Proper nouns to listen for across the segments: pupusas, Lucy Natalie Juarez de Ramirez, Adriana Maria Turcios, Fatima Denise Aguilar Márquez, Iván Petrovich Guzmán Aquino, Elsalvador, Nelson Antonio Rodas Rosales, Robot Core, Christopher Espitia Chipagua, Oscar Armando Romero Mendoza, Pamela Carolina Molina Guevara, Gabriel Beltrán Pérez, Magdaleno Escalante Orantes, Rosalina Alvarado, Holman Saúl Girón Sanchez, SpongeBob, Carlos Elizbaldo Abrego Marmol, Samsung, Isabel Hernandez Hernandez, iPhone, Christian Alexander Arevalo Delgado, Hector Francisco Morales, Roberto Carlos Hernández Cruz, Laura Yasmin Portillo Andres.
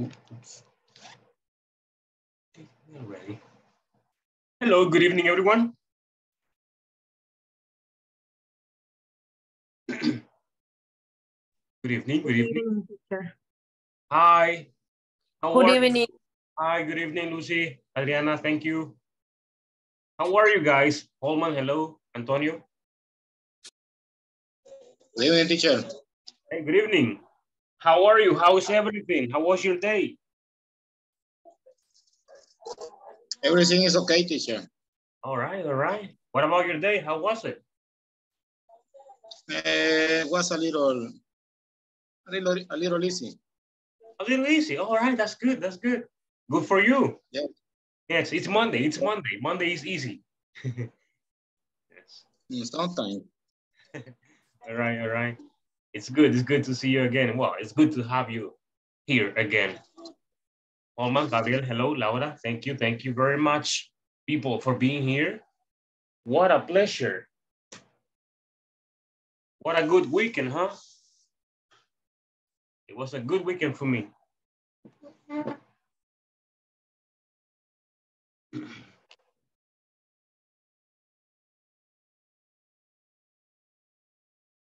Oops. Already. Hello, good evening, everyone. Good evening. Hi. Good evening. Hi, good evening, Lucy, Adriana, thank you. How are you guys? Holman, hello, Antonio. Good evening, teacher. Hey, good evening. How are you? How is everything? How was your day? Everything is okay, teacher. All right, all right. What about your day? How was it? It was a little easy. A little easy. All right, that's good. That's good. Good for you. Yeah. Yes, it's Monday. It's Monday. Monday is easy. Yes. Sometimes. All right, all right. It's good. It's good to see you again. Well, it's good to have you here again. Holman, Gabriel, hello, Laura. Thank you very much, people, for being here. What a pleasure. What a good weekend, huh? It was a good weekend for me.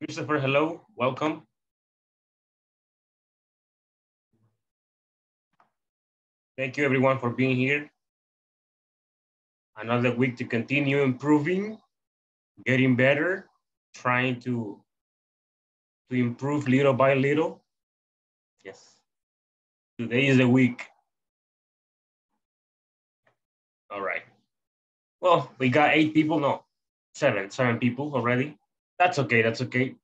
Christopher, hello, welcome. Thank you everyone for being here. Another week to continue improving, getting better, trying to improve little by little. Yes, today is the week. All right. Well, we got seven people already. That's okay, that's okay.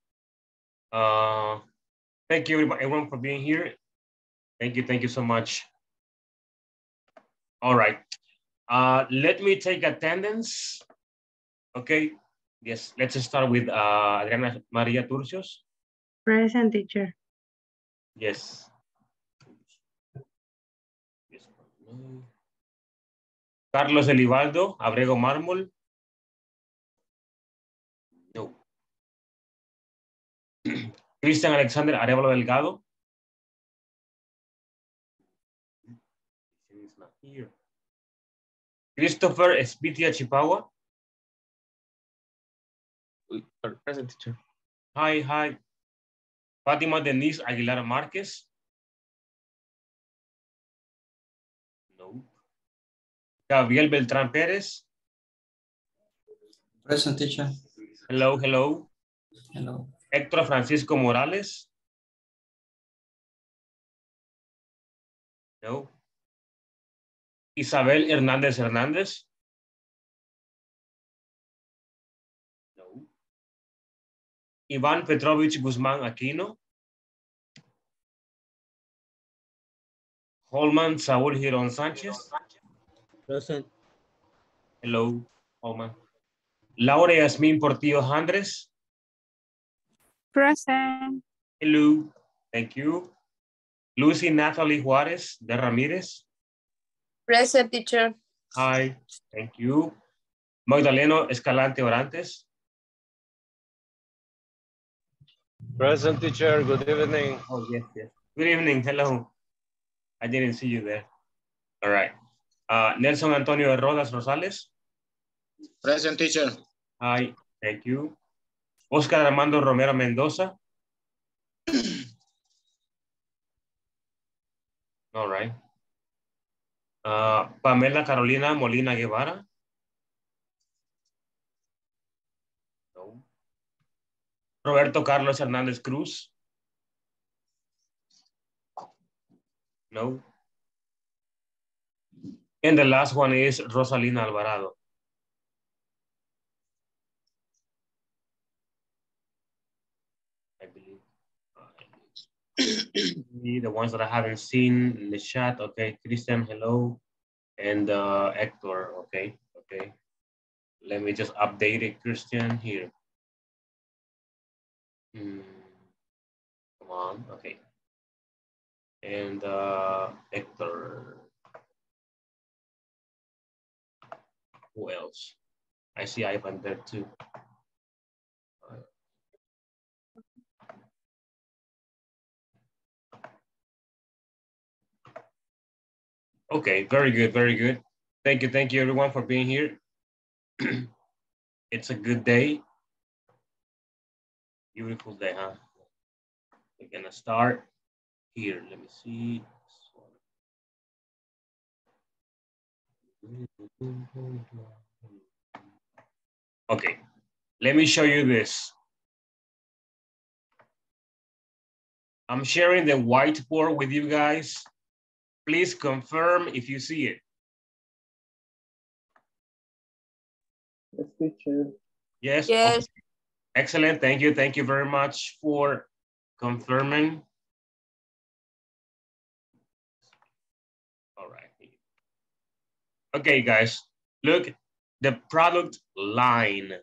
Thank you everyone for being here. Thank you so much. All right, let me take attendance. Okay, yes, let's start with Adriana Maria Turcios. Present, teacher. Yes. Carlos Elizbaldo Abrego Marmol. No. Christian Alexander Arevalo Delgado. Here. Christopher Espitia Chipagua. Present, teacher. Hi. Fatima Denise Aguilar Márquez. No. Gabriel Beltrán Pérez. Present, teacher. Hello. Hector Francisco Morales. No. Isabel Hernandez Hernandez. No. Iván Petrovich Guzmán Aquino. Holman Saúl Girón Sanchez. Present. Hello, Holman. Laura Yasmin Portillo Andres. Present. Hello, thank you. Lucy Natalie Juarez de Ramirez. Present, teacher. Hi, thank you. Magdaleno Escalante Orantes. Present, teacher. Good evening. Oh, yes. Good evening. Hello. I didn't see you there. All right. Nelson Antonio Rodas Rosales. Present, teacher. Hi, thank you. Oscar Armando Romero Mendoza. All right. Pamela Carolina Molina Guevara. No. Roberto Carlos Hernández Cruz. No. And the last one is Rosalina Alvarado. I believe. The ones that I haven't seen in the chat. Okay, Christian, hello. And Hector, okay. Let me just update it, Christian, here. Come on, okay. And Hector. Who else? I see Ivan there too. Okay, very good, very good. Thank you everyone for being here. It's a good day. Beautiful day, huh? We're gonna start here. Let me see. Okay, let me show you this. I'm sharing the whiteboard with you guys. Please confirm if you see it. Yes, teacher. Yes. Yes. Okay. Excellent. Thank you. Thank you very much for confirming. All right. Okay, guys. Look, the product line.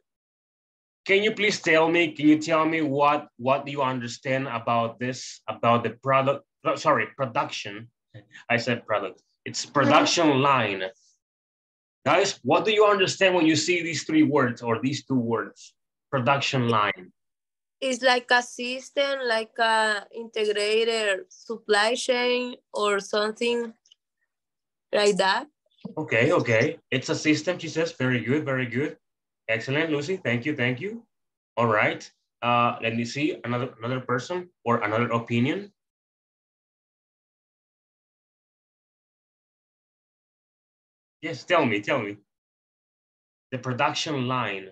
Can you please tell me? Can you tell me what do you understand about this? About the product? Sorry, production. I said product. It's production line. Guys, what do you understand when you see these three words or these two words? Production line. It's like a system, like an integrated supply chain or something like that. Okay, okay. It's a system, she says. Very good, very good. Excellent, Lucy. Thank you, thank you. All right. Let me see another person or another opinion. Yes, tell me, the production line.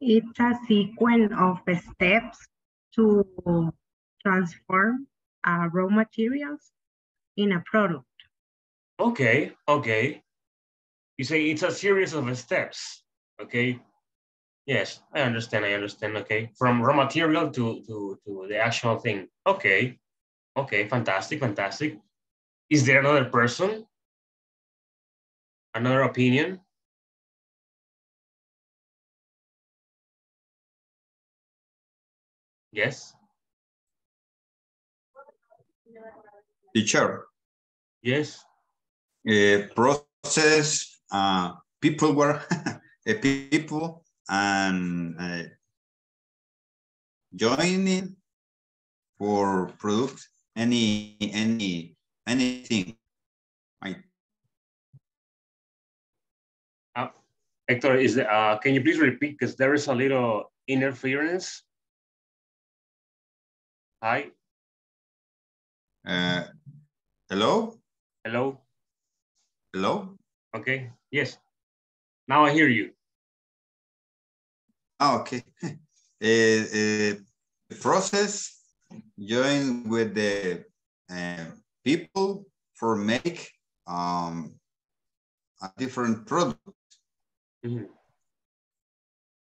It's a sequence of steps to transform raw materials in a product. Okay, okay. You say it's a series of steps, okay? Yes, I understand, okay. From raw material to the actual thing, okay. Okay, fantastic, fantastic. Is there another person? Another opinion? Yes? Teacher. Yes? Process, people were, people and joining for product. Anything. Right. Hector, can you please repeat? Because there is a little interference. Hi. Hello? Hello? Hello? Okay, yes. Now I hear you. Oh, okay. Process. Join with the people for make a different product. Mm-hmm.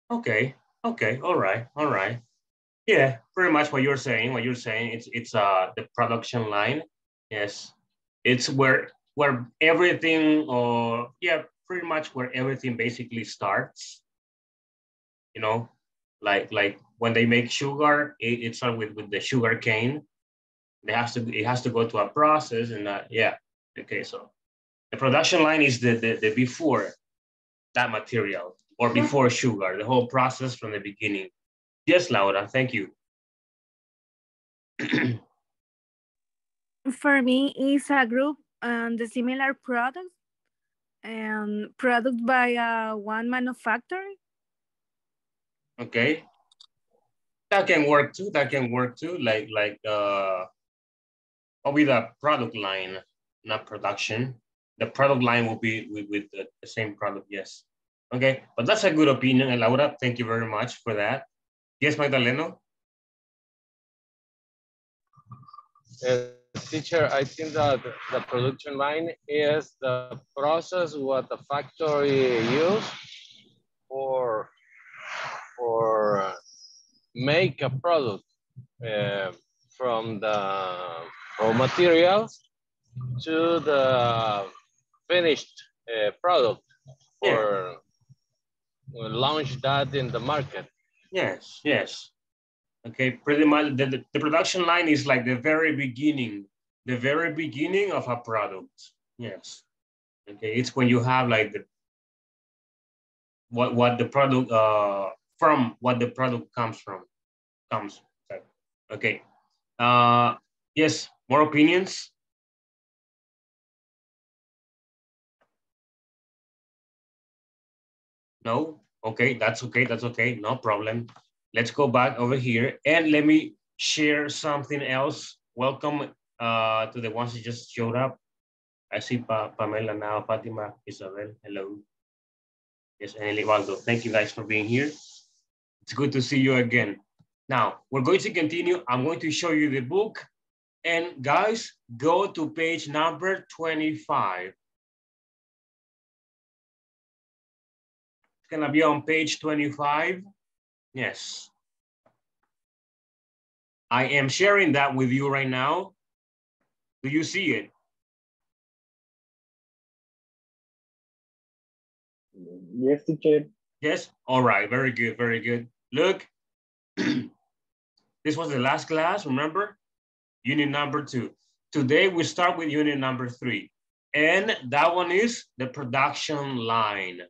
Okay, okay, all right, all right. Yeah, pretty much what you're saying. What you're saying, it's the production line. Yes, it's where everything, or yeah, pretty much where everything basically starts. You know, like. When they make sugar, it starts with the sugar cane. It has to go to a process and yeah. Okay, so the production line is the before that material or before sugar, the whole process from the beginning. Yes, Laura, thank you. For me, it's a group and the similar products and product by one manufacturer. Okay. That can work too. That can work too. Like with a product line, not production. The product line will be with the same product. Yes. Okay. But that's a good opinion, Laura. Thank you very much for that. Yes, Magdaleno. Teacher, I think that the production line is the process what the factory use for make a product from the raw materials to the finished product or yeah. Launch that in the market. Yes, yes. Okay, pretty much the production line is like the very beginning of a product. Yes. Okay, it's when you have like the, what the product, from what the product comes from. Okay, Yes, more opinions? No? Okay, that's okay, that's okay, no problem. Let's go back over here and let me share something else. Welcome to the ones who just showed up. I see Pamela now, Fatima, Isabel, hello. Yes, and Elivaldo, thank you guys for being here. It's good to see you again. Now, we're going to continue. I'm going to show you the book. And guys, go to page number 25. It's gonna be on page 25. Yes. I am sharing that with you right now. Do you see it? Yes, teacher. Yes, all right, very good, very good. Look, this was the last class, remember? Unit number 2. Today we start with unit number 3. And that one is the production line,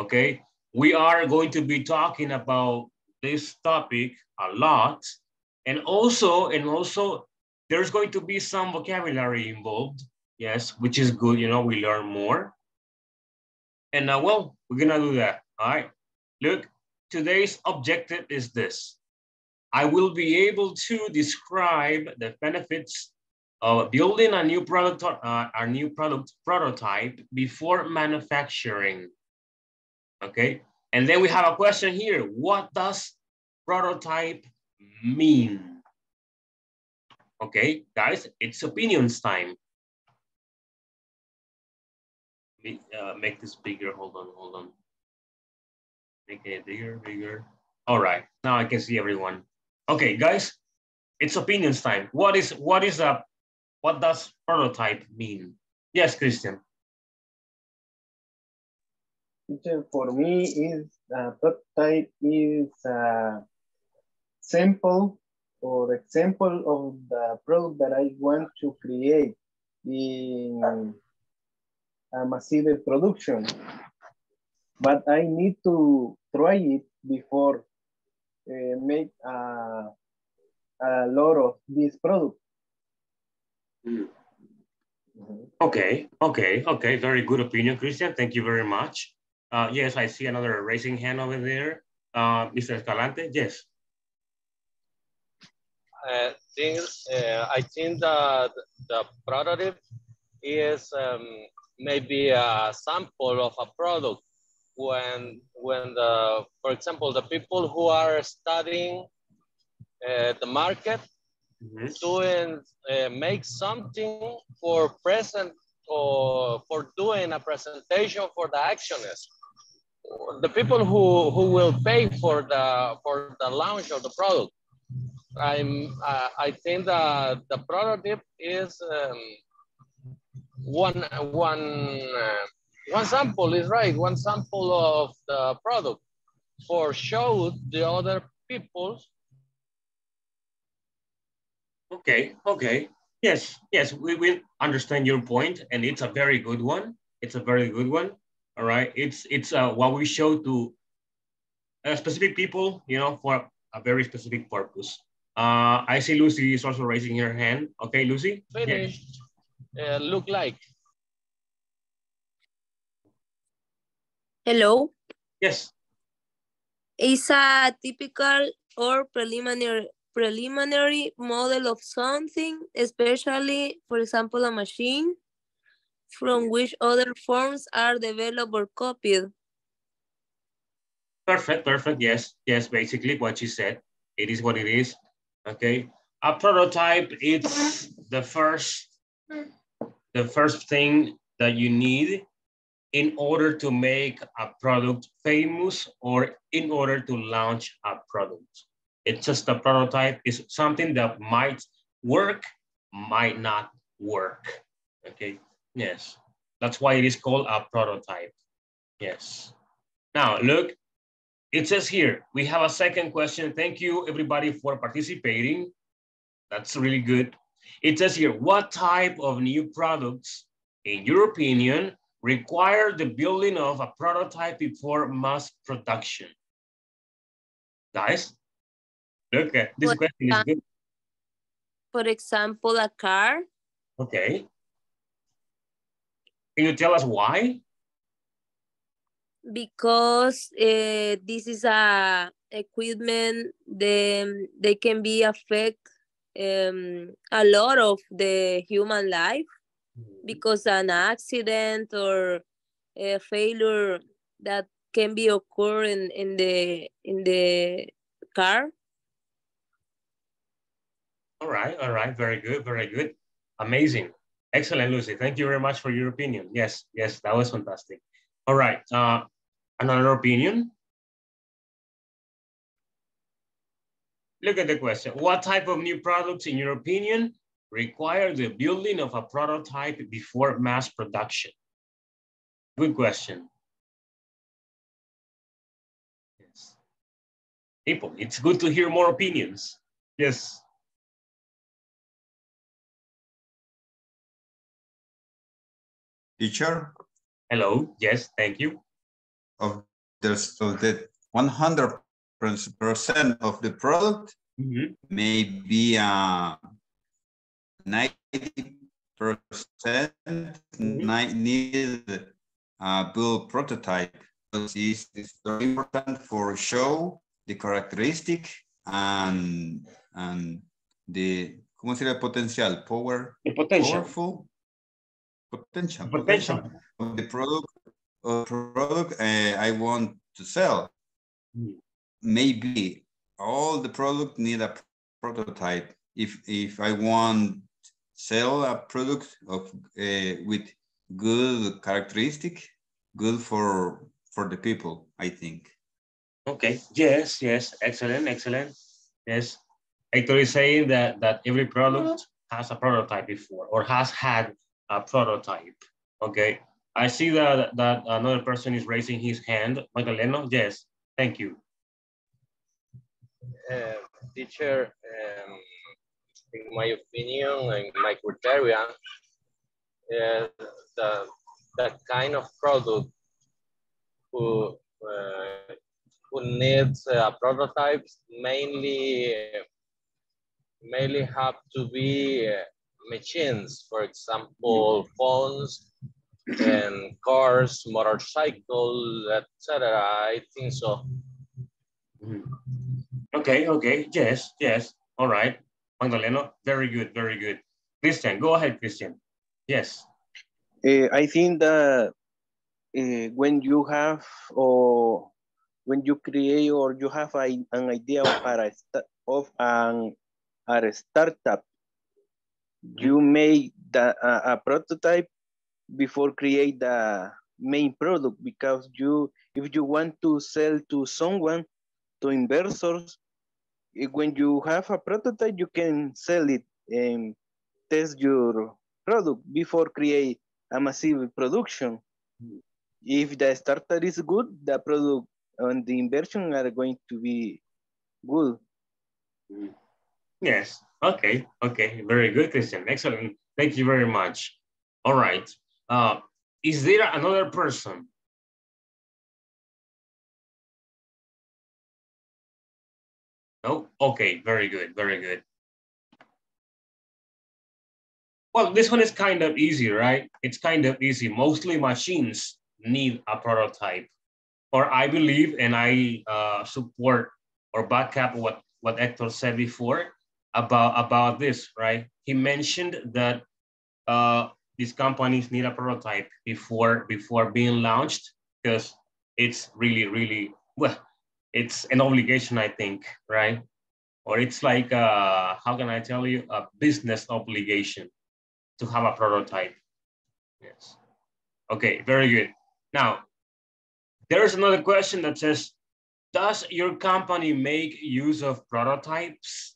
okay? We are going to be talking about this topic a lot. And also there's going to be some vocabulary involved, yes, which is good, you know, we learn more. And now, well, we're gonna do that, all right? Look, today's objective is this. I will be able to describe the benefits of building a new product, prototype before manufacturing, okay? And then we have a question here. What does prototype mean? Okay, guys, it's opinions time. Make this bigger, hold on. Make it bigger. All right, now I can see everyone. Okay, guys, it's opinions time. What does prototype mean? Yes, Christian. For me, is prototype is sample or example of the product that I want to create in a massive production, but I need to try it before make a lot of this product. Okay, very good opinion, Christian. Thank you very much. Yes, I see another raising hand over there. Mr. Escalante, yes. I think that the prototype is maybe a sample of a product when the, for example, the people who are studying the market, doing, make something for present or for doing a presentation for the actioners. The people who will pay for the launch of the product. I think that the prototype is one sample is right. One sample of the product for show the other people. Okay. Yes. We will understand your point, and it's a very good one. All right. It's what we show to specific people, you know, for a very specific purpose. I see Lucy is also raising her hand. Okay, Lucy. Finished. Yes. Look like. Hello. Yes. It's a typical or preliminary model of something, especially, for example, a machine, from which other forms are developed or copied. Perfect, yes, basically what you said. It is what it is, okay? A prototype, it's the first thing that you need in order to make a product famous or in order to launch a product. It's just a prototype is something that might work, might not work, okay? Yes, that's why it is called a prototype, yes. Now look, it says here, we have a second question. Thank you everybody for participating. That's really good. It says here, what type of new products, in your opinion, require the building of a prototype before mass production? Guys, look at this question is good. For example, a car. Okay. Can you tell us why? Because this is a equipment, they can be affect a lot of the human life, because an accident or a failure that can be occurring in the car. All right, very good, amazing, excellent, Lucy. Thank you very much for your opinion. Yes, yes, that was fantastic. All right, another opinion. Look at the question. What type of new products, in your opinion, require the building of a prototype before mass production? Good question. Yes. People, it's good to hear more opinions. Yes. Teacher? Hello, yes, thank you. Of the 100% of the product, maybe 90% need build prototype. It's very important for show the characteristic and the potential power. The potential. Powerful potential. Potential of the product. I want to sell. Maybe all the product need a prototype. If I want sell a product of with good characteristic, good for the people, I think. Okay. Yes. Yes. Excellent. Excellent. Yes. Hector is saying that every product has a prototype before or has had a prototype. Okay. I see that another person is raising his hand. Magdaleno, yes, thank you. Teacher, in my opinion, in my criteria, the kind of product who needs prototypes mainly have to be machines, for example, phones, and cars, motorcycle, etc. I think so. Okay, okay, yes, yes. All right, Magdaleno, very good, very good. Christian, go ahead, Christian. Yes. I think that when you have, or when you create, or you have an idea of a startup, you make a prototype before create the main product, because if you want to sell to someone, to investors, when you have a prototype, you can sell it and test your product before create a massive production. If the starter is good, the product and the inversion are going to be good. Yes, okay, okay, very good, Christian, excellent. Thank you very much. All right. Is there another person? No? Okay, very good, very good. Well, this one is kind of easy, right? It's kind of easy. Mostly machines need a prototype. Or I believe, and I support or back up what Hector said before about this, right? He mentioned that these companies need a prototype before being launched, because it's really, really, well, it's an obligation, I think, right? Or it's like, how can I tell you, a business obligation to have a prototype. Yes. Okay, very good. Now, there's another question that says, does your company make use of prototypes?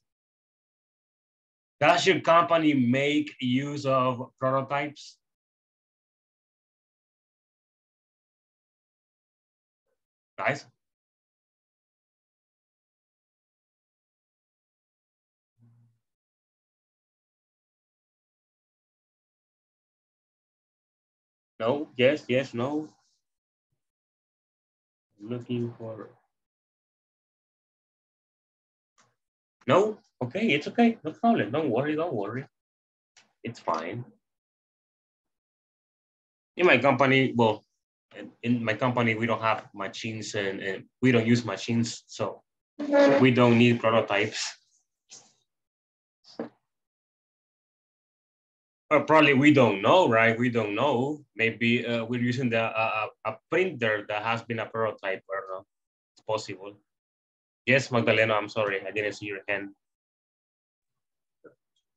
Does your company make use of prototypes? Guys? No, yes, yes, no. Looking for... No? Okay, it's okay, no problem. Don't worry, it's fine. In my company, well, in my company, we don't have machines and we don't use machines, so we don't need prototypes. Or probably we don't know, right? We don't know. Maybe we're using the a printer that has been a prototype. I don't know. It's possible. Yes, Magdalena, I'm sorry. I didn't see your hand.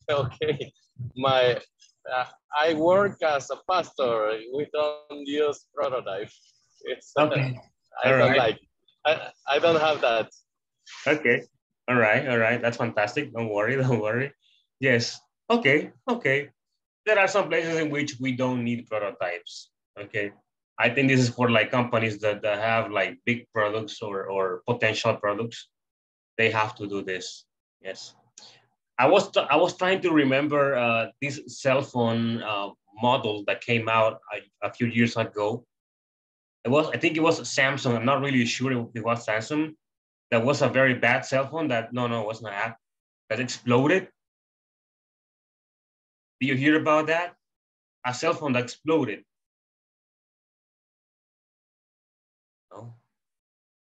Okay. I work as a pastor. We don't use prototype. It's okay. I don't have that. Okay. All right. All right. That's fantastic. Don't worry. Don't worry. Yes. Okay. Okay. There are some places in which we don't need prototypes, okay? I think this is for like companies that have like big products or potential products. They have to do this, yes. I was trying to remember this cell phone model that came out a few years ago. I think it was Samsung, I'm not really sure it was Samsung. That was a very bad cell phone that, no, it was not app, that exploded. Did you hear about that? A cell phone that exploded. No.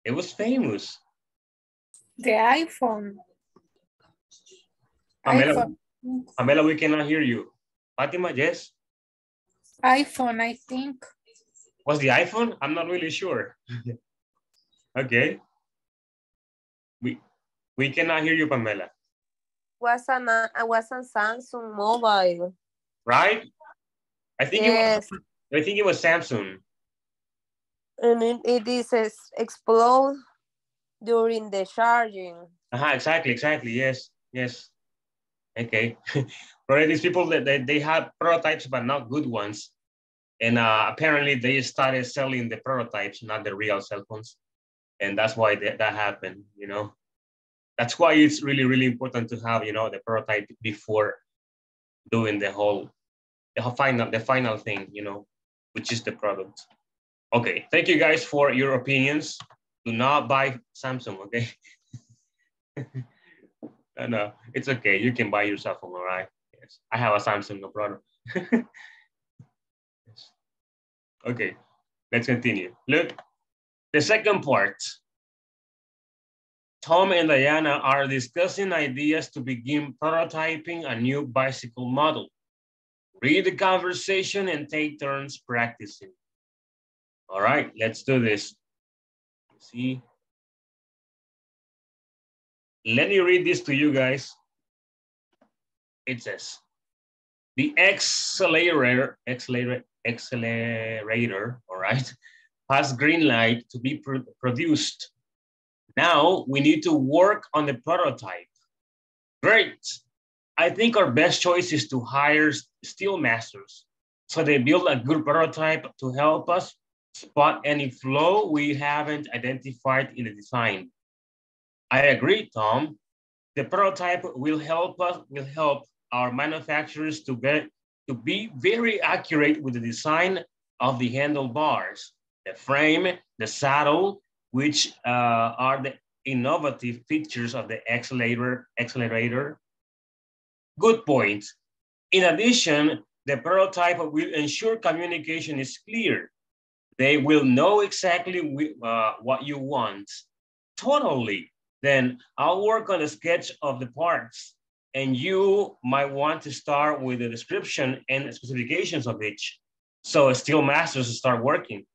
It was famous. The iPhone. Pamela, we cannot hear you. Fatima, yes? iPhone, I think. Was the iPhone? I'm not really sure. Okay. We cannot hear you, Pamela. It was a Samsung mobile. Right? I think it was Samsung. And it is explode during the charging. Exactly, yes. Okay. Right, these people, they have prototypes, but not good ones. And apparently they started selling the prototypes, not the real cell phones. And that's why that happened, you know. That's why it's really, really important to have, you know, the prototype before doing the final thing, you know, which is the product. Okay, thank you guys for your opinions. Do not buy Samsung, okay? No, it's okay. You can buy your cell phone, all right? Yes, I have a Samsung, no problem. Yes. Okay, let's continue. Look, the second part. Tom and Diana are discussing ideas to begin prototyping a new bicycle model. Read the conversation and take turns practicing. All right, let's do this. Let's see. Let me read this to you guys. It says, the accelerator, all right, has green light to be produced. Now we need to work on the prototype. Great. I think our best choice is to hire steel masters. So they build a good prototype to help us spot any flaw we haven't identified in the design. I agree, Tom. The prototype will help our manufacturers to be very accurate with the design of the handlebars, the frame, the saddle, which are the innovative features of the accelerator. Good point. In addition, the prototype will ensure communication is clear. They will know exactly what you want. Totally. Then I'll work on a sketch of the parts, and you might want to start with the description and specifications of each. So steel masters start working.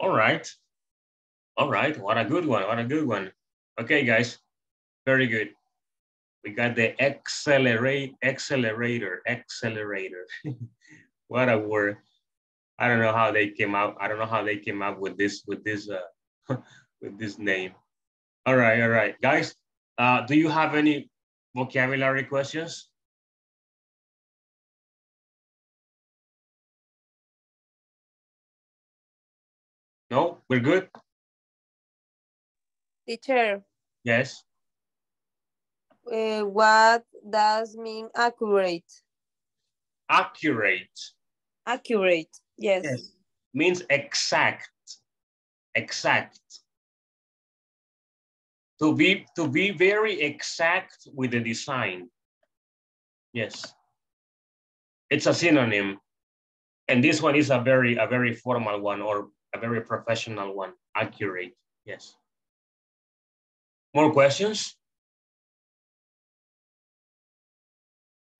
All right. All right, what a good one, what a good one. Okay, guys, very good. We got the accelerator. What a word. I don't know how they came up with this name. All right, guys, do you have any vocabulary questions? No, we're good? Teacher. Yes. What does mean accurate? Accurate, yes. Means exact. To be very exact with the design. Yes. It's a synonym. And this one is a very formal one, or a very professional one, accurate, yes. More questions?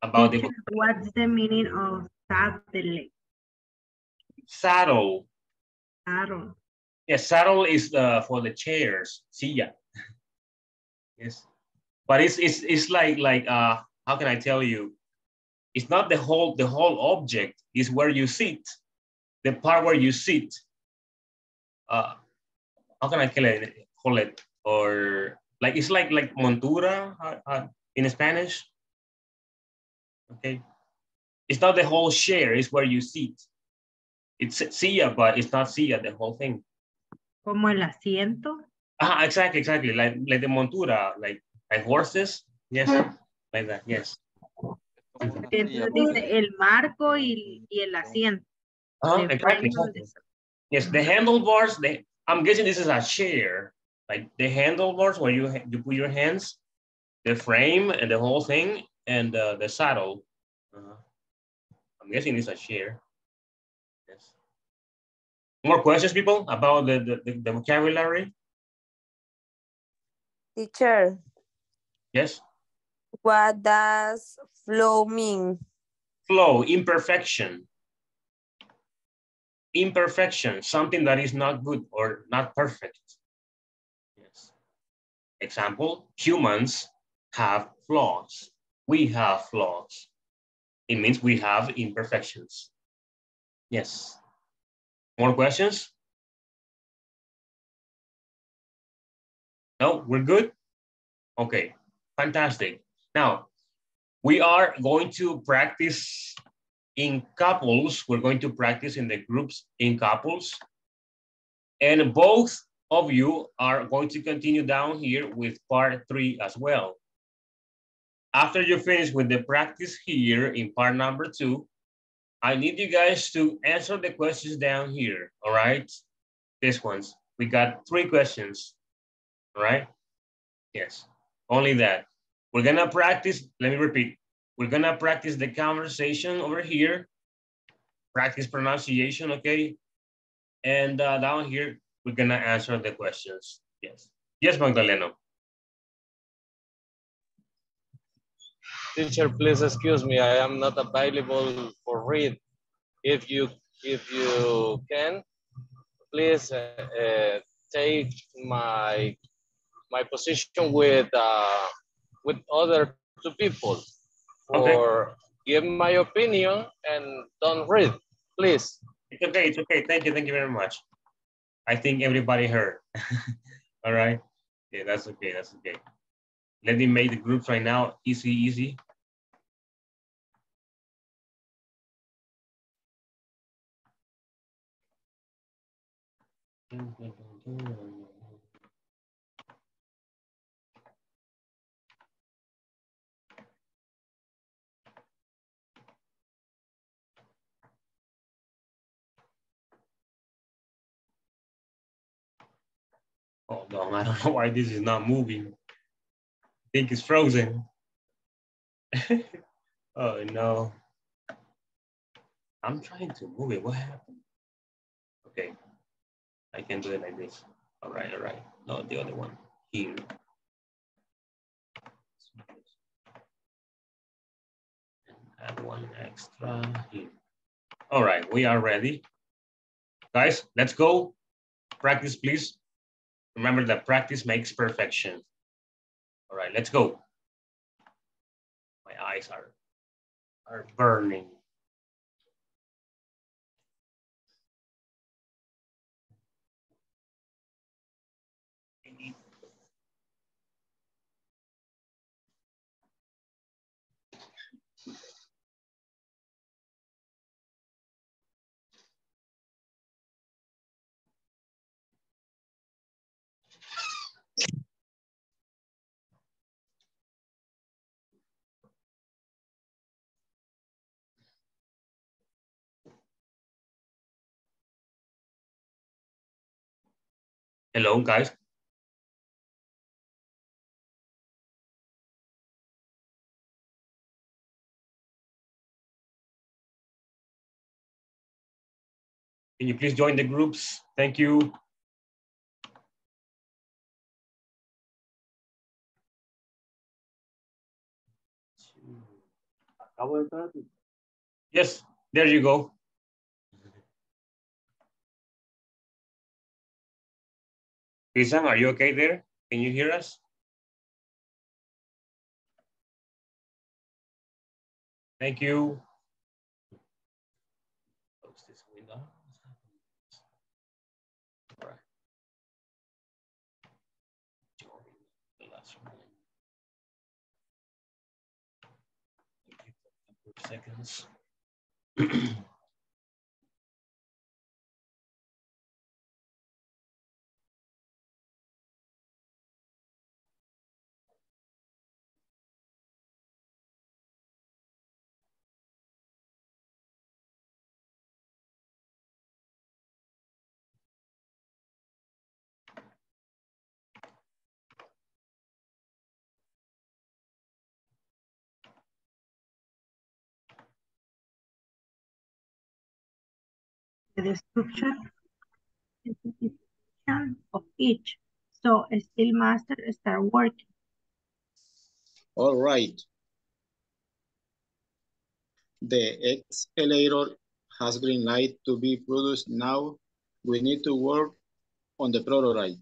About the... What's the meaning of saddle? Saddle. Saddle. Yes, saddle is for the chairs, silla. Yes, but it's like how can I tell you? It's not the whole object. It's where you sit, the part where you sit. How can I call it? Or like it's like montura in Spanish. Okay, it's not the whole chair. It's where you sit. It's silla, but it's not silla, the whole thing. Como el asiento. Ah, exactly. Like the montura, like horses. Yes, like that. Yes. Entonces dice el marco y el asiento. Ah, exactly. Yes, the handlebars. I'm guessing this is a chair. Like the handlebars where you put your hands, the frame and the whole thing, and the saddle. I'm guessing it's a chair. Yes. More questions, people, about the vocabulary? Teacher. Yes. What does flow mean? Flow, imperfection. Imperfection, something that is not good or not perfect. Yes. Example, humans have flaws. We have flaws. It means we have imperfections. Yes. More questions? No, we're good? Okay, fantastic. Now, we are going to practice in couples. We're going to practice in the groups in couples. And both of you are going to continue down here with part 3 as well. After you finish with the practice here in part number 2, I need you guys to answer the questions down here, all right? These ones, we got 3 questions. Right? Yes, only that. We're gonna practice, let me repeat. We're gonna practice the conversation over here, practice pronunciation, okay? And down here, we're gonna answer the questions. Yes. Yes, Magdaleno. Teacher, please excuse me. I am not available for read. If you can, please take my position with other 2 people, or give my opinion and don't read, please. It's okay, it's okay. Thank you very much. I think everybody heard. All right. Yeah, that's okay. Let me make the groups right now easy. Hold on, I don't know why this is not moving. I think it's frozen. Oh no. I'm trying to move it, what happened? Okay, I can do it like this. All right. No, the other one, here. And add one extra here. All right, we are ready. Guys, let's go. Practice, please. Remember that practice makes perfection. All right, let's go. My eyes are burning. Hello, guys. Can you please join the groups? Thank you. Yes, there you go. Christian, are you okay there? Can you hear us? Thank you. Close this window. All right. The last one. 2 seconds. The description of each, so still master start working. All right. The escalator has green light to be produced now. We need to work on the prototype.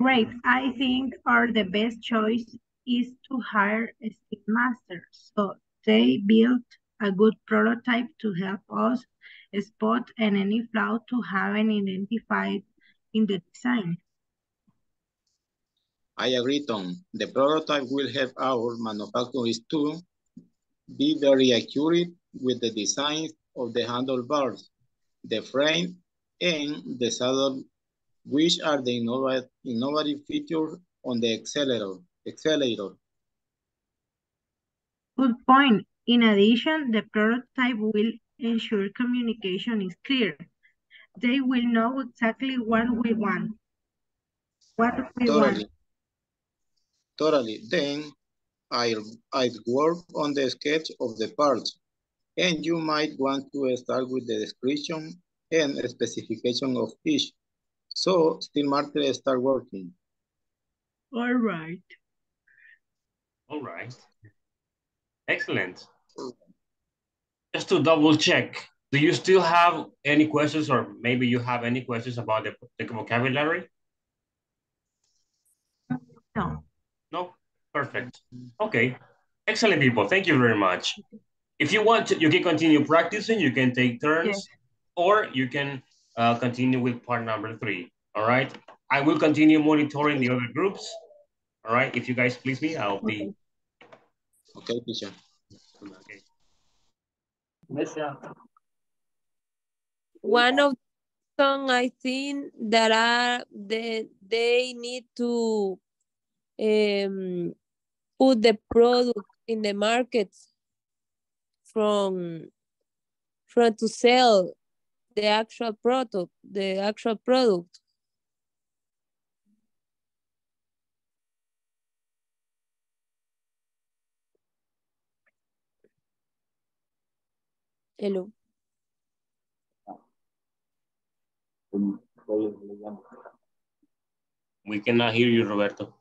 Great. I think are the best choice is to hire a steel master. So they built a good prototype to help us spot and any flaw to haven't identified in the design. I agree, Tom. The prototype will help our manufacturers to be very accurate with the design of the handlebars, the frame, and the saddle, which are the innovative features on the accelerator. Good point. In addition, the prototype will ensure communication is clear. They will know exactly what we want. Totally. Then I'll work on the sketch of the parts, and you might want to start with the description and specification of each. So, Steel Master, start working. All right. All right. Excellent. Just to double check, do you still have any questions, or maybe you have any questions about the vocabulary? No. No? Perfect. Okay. Excellent, people. Thank you very much. If you want to, you can continue practicing, you can take turns, yes, or you can continue with part number 3. All right. I will continue monitoring the other groups. All right, if you guys please me, I'll be. Okay, teacher. Okay. One of the songs I think that they need to put the product in the market from to sell the actual product. Hello. We cannot hear you, Roberto.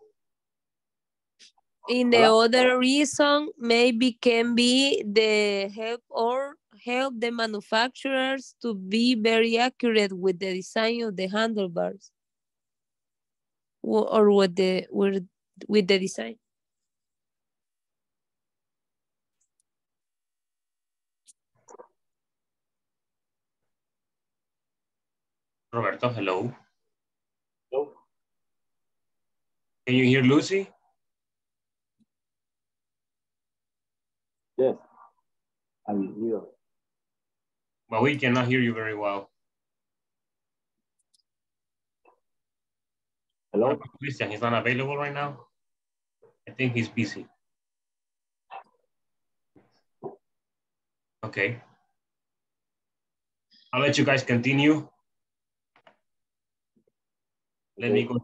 In the other reason, maybe can be the help the manufacturers to be very accurate with the design of the handlebars, or with the design. Roberto, hello. Hello. Can you hear Lucy? Yes, I hear. But we cannot hear you very well. Hello? Christian, he's not available right now. I think he's busy. Okay. I'll let you guys continue. Let me go.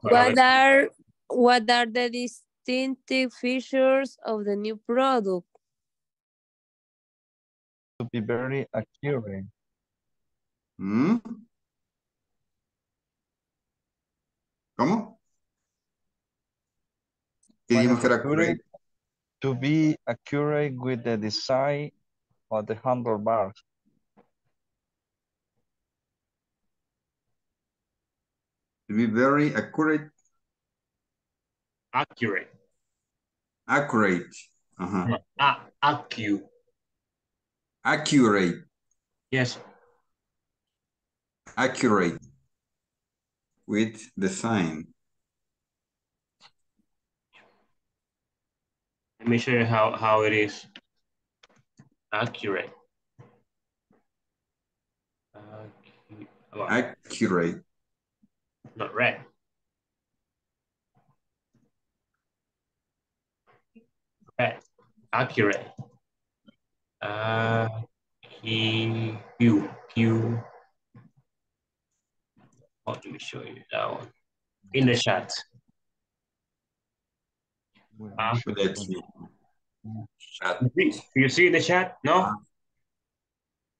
What are the distinctive features of the new product? to be very accurate. Hmm? ¿Cómo? ¿Qué dijimos que era correcto? To be accurate with the design of the handlebars. To be very accurate. Accurate. Accurate. Uh-huh. Accurate. Yes. Accurate. With the sign. Let me show you how it is. Accurate. Accurate. Not red. Red. Accurate. Q. Oh, let me show you that one. In the chat. You see the chat? No?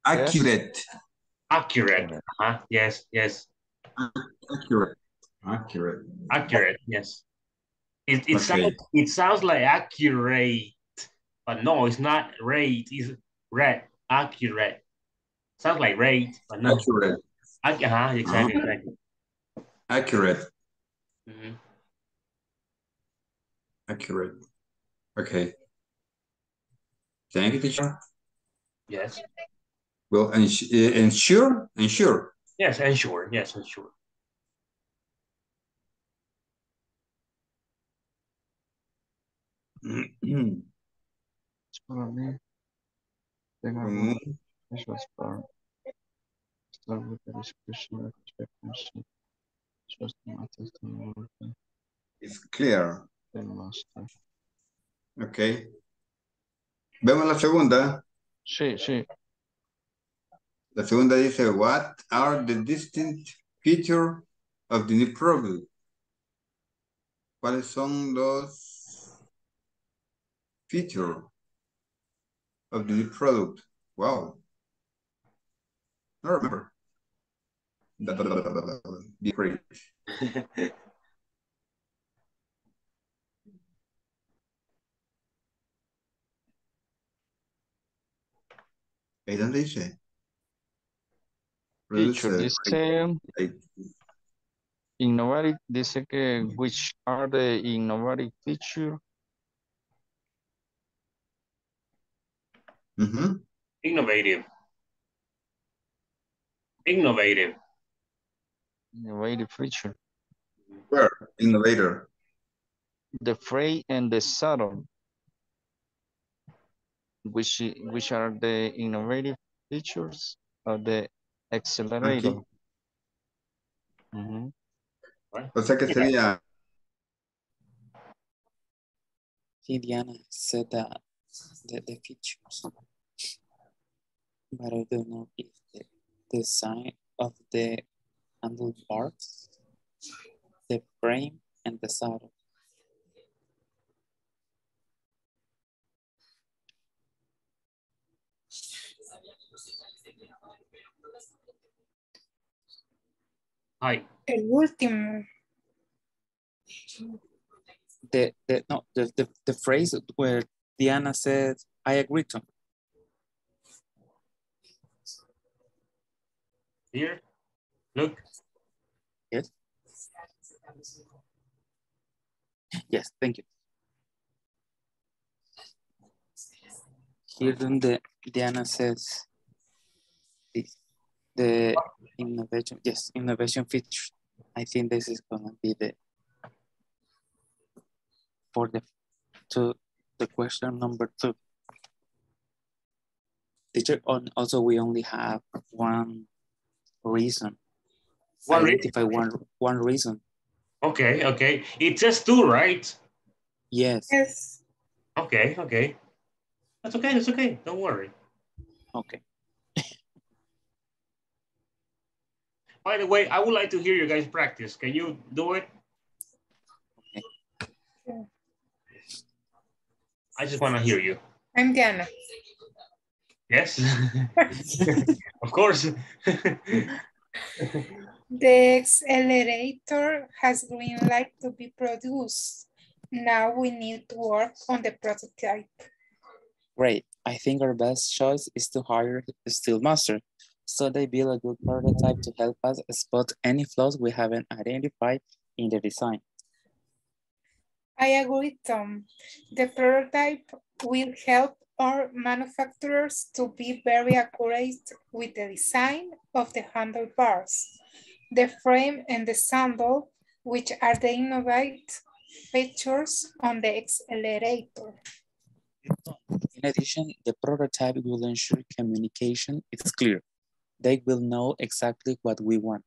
Accurate. Yes. Accurate. Uh-huh. Yes, yes. Accurate. Accurate. Accurate, yes. It sounds like accurate, but no, it's not rate, it's red. Accurate. Sounds like rate, but no. Accurate. Uh-huh, exactly. Uh-huh. Exactly. Accurate. Mm-hmm. Accurate. Okay. Thank you, teacher. Yes. Well, ensure? Ensure. Yes, ensure. Yes, ensure. Start with the description of the function. Just matters to work. It's clear. Ok. Vemos la segunda. Sí, sí. La segunda dice, what are the distinct features of the new product? ¿Cuáles son los features of the new product? Wow. I don't remember. Be great. ¿Y dónde dice? Feature, dice innovative, dice que which are the innovative feature. Mm-hmm. Innovative. Innovative. Innovative feature. Where? Innovator. The freight and the saddle. Which are the innovative features of the accelerator. Okay. Mm-hmm. O sea que sería... Sí, Diana said that the features, but I don't know if the design of the handlebars, the frame, and the saddle. Hi. El último. The phrase where Diana said, I agree to. Here, look. Yes. Yes, thank you. Here, Diana says, the innovation, yes, innovation feature. I think this is gonna be the for the question number 2. Teacher, also we only have one reason. One identify reason. One reason. Okay, okay. It says 2, right? Yes. Yes. Okay, okay. That's okay. That's okay. Don't worry. Okay. By the way, I would like to hear you guys practice. Can you do it? Okay. I just want to hear you. I'm Diana. Yes, of course. The accelerator has green light to be produced. Now we need to work on the prototype. Great. I think our best choice is to hire a steel master, so they build a good prototype to help us spot any flaws we haven't identified in the design. I agree, Tom. The prototype will help our manufacturers to be very accurate with the design of the handlebars, the frame and the sandal, which are the innovative features on the accelerator. In addition, the prototype will ensure communication is clear. They will know exactly what we want.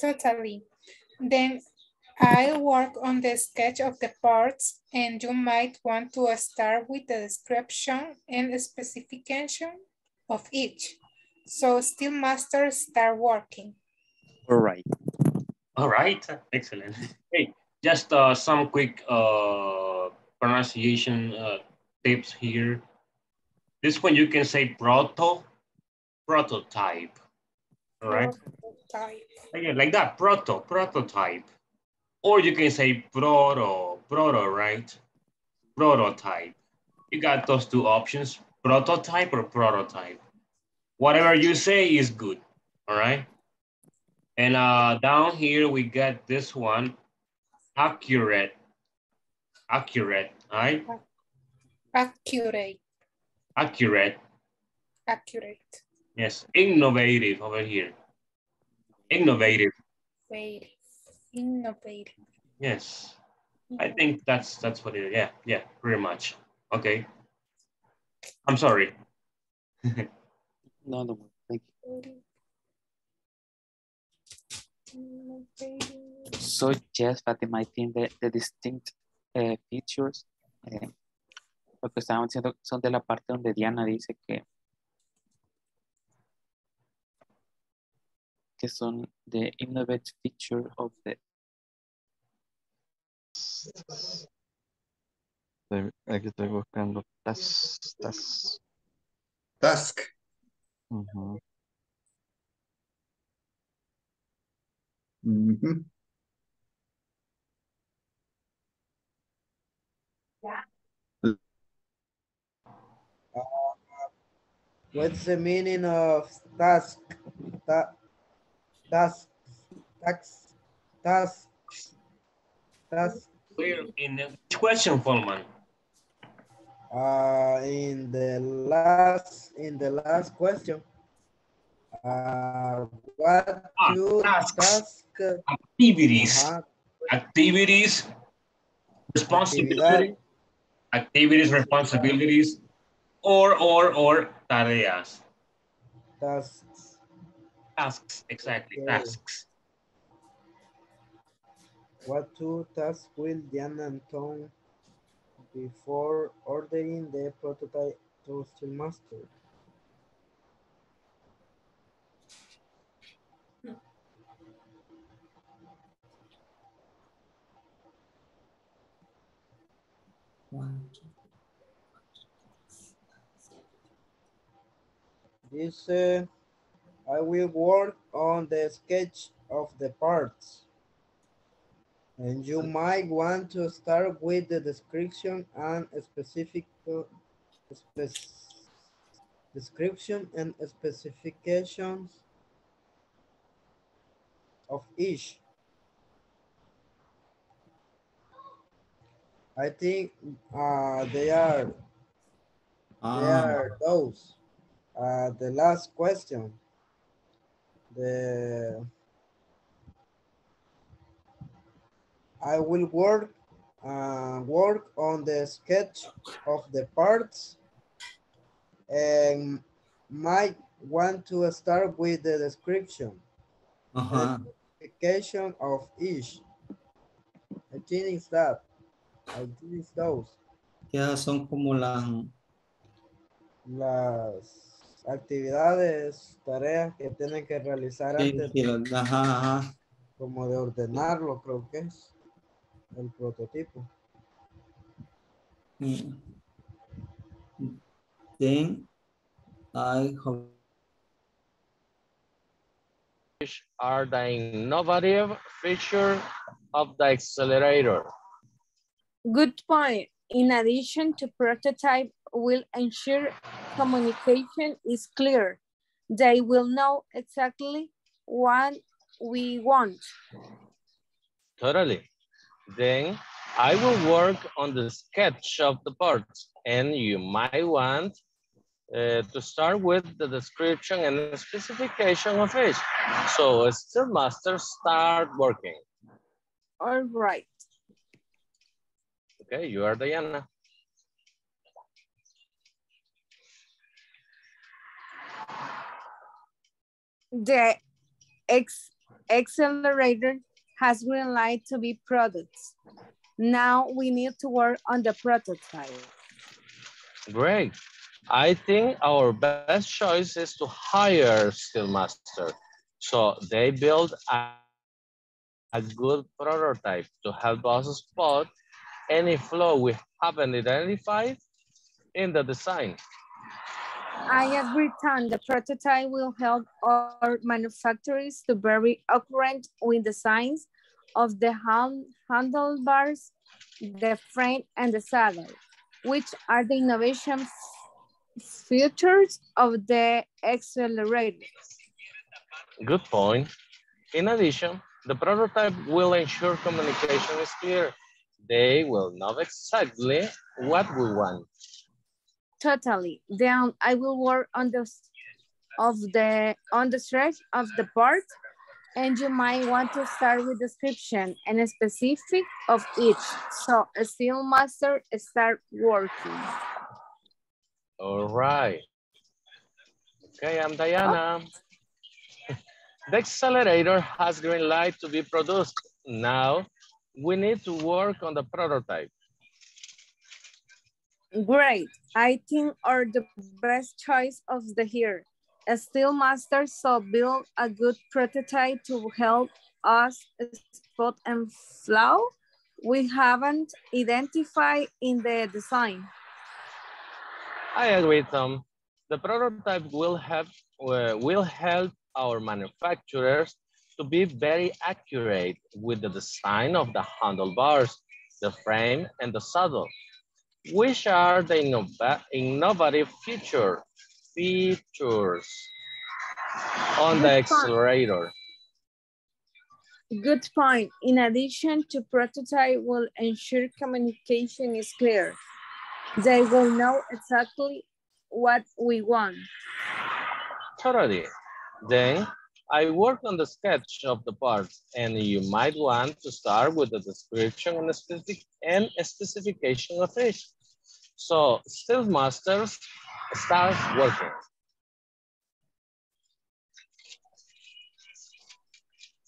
Totally. Then I'll work on the sketch of the parts, and you might want to start with the description and specification of each. So steel masters start working. All right. All right. Excellent. Hey, just some quick pronunciation tips here. This one you can say prototype. All right. Prototype. Again, like that, prototype. Or you can say proto, right? Prototype. You got those two options, prototype or prototype. Whatever you say is good, all right? And down here, we got this one, accurate, all right? Accurate. Yes, innovative over here. Innovative. Yes, I think that's what it is. Yeah, pretty much. Okay. I'm sorry. No, thank you. So yes, Fatima, I think the distinct features, lo que estaban diciendo son de la parte donde Diana dice que son the innovative feature of the. Aquí estoy buscando task. Uh-huh. Mm-hmm. What's the meaning of task? Task. Where in the question, Holman? In the last question. What do tasks? Activities. Responsibilities. Activities, responsibilities, or tareas. Tasks, exactly. Okay. Tasks. What two tasks will Diana and Tom before ordering the prototype to Steel Master? This I will work on the sketch of the parts. And you might want to start with the description and specifications of each. I think they are those. The last question. I will work on the sketch of the parts and might want to start with the description. Uh-huh. Specification of each. I think it's that. I think it's those. Ya son como las actividades, tareas que tienen que realizar antes. Ajá. Como de ordenarlo, creo que es. El prototipo. Then I hope which are the innovative features of the accelerator. Good point. In addition to prototype, will ensure communication is clear. They will know exactly what we want. Totally. Then I will work on the sketch of the parts, and you might want to start with the description and the specification of each. So, Scrum Master, start working. All right. Okay, you are Diana. The accelerator has green light to be products. Now we need to work on the prototype. Great. I think our best choice is to hire Scrum Master. So they build a good prototype to help us spot any flaw we haven't identified in the design. I agree, Tom. The prototype will help our manufacturers to be accurate with the designs of the handlebars, the frame, and the saddle, which are the innovation features of the accelerator. Good point. In addition, the prototype will ensure communication is clear. They will know exactly what we want. Totally. Then I will work on the stretch of the part, and you might want to start with description and a specific of each. So a Scrum Master, start working. All right. Okay, I'm Diana. Oh. The accelerator has green light to be produced. Now we need to work on the prototype. Great. I think are the best choice of the here. A Scrum Master, so build a good prototype to help us spot and flaw we haven't identified in the design. I agree, Tom. The prototype will help our manufacturers to be very accurate with the design of the handlebars, the frame, and the saddle, which are the innovative features on the accelerator. Good point. In addition to prototype, will ensure communication is clear. They will know exactly what we want. Totally. Then I work on the sketch of the parts, and you might want to start with the description and specification of each. So, Scrum Master, start working.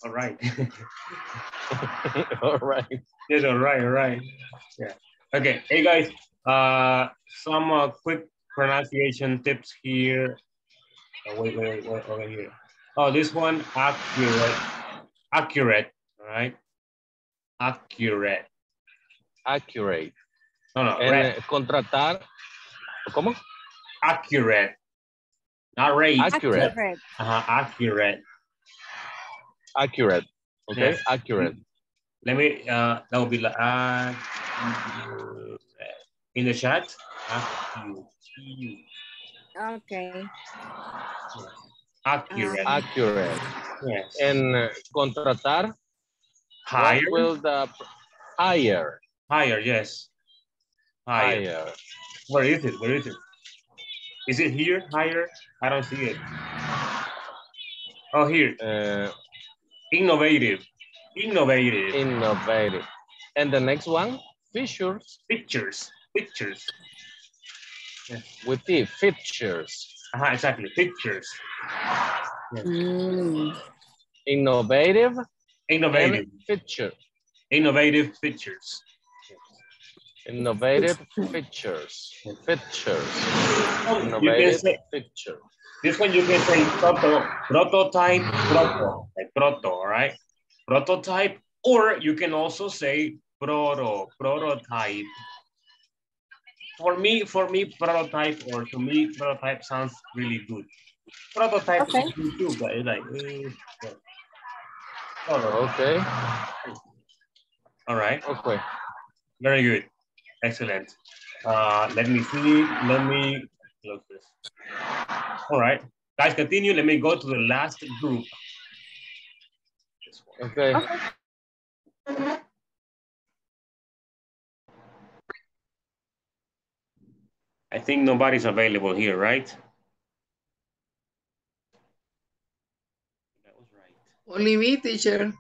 All right. All right. Yes, all right, all right. Yeah. Okay, hey guys, some quick pronunciation tips here. Oh, wait, over here. Oh, this one, accurate, right? Accurate. No, en, contratar, ¿cómo? Accurate, not rate. Accurate. Uh-huh, accurate, okay, yes. Accurate. Let me, that would be like, in the chat. Okay. Accurate. Yes. And contratar. Hire. What will the hire? Hire, yes. Hire. Where is it? Is it here? Hire? I don't see it. Oh, here. Innovative. And the next one, Pictures. Yes. With the features. Uh-huh, exactly, pictures. Yes. Mm. Innovative. Feature. Innovative features. Innovative features. Oh, innovative feature. This one you can say prototype, right? Prototype, or you can also say prototype. For me, prototype, or to me, prototype sounds really good. Prototype is good too, but it's like, okay. All right. Okay. Very good. Excellent. Let me see. Let me close this. All right. Guys, continue. Let me go to the last group. Okay. Okay. I think nobody's available here, right? That was right. Only me, teacher.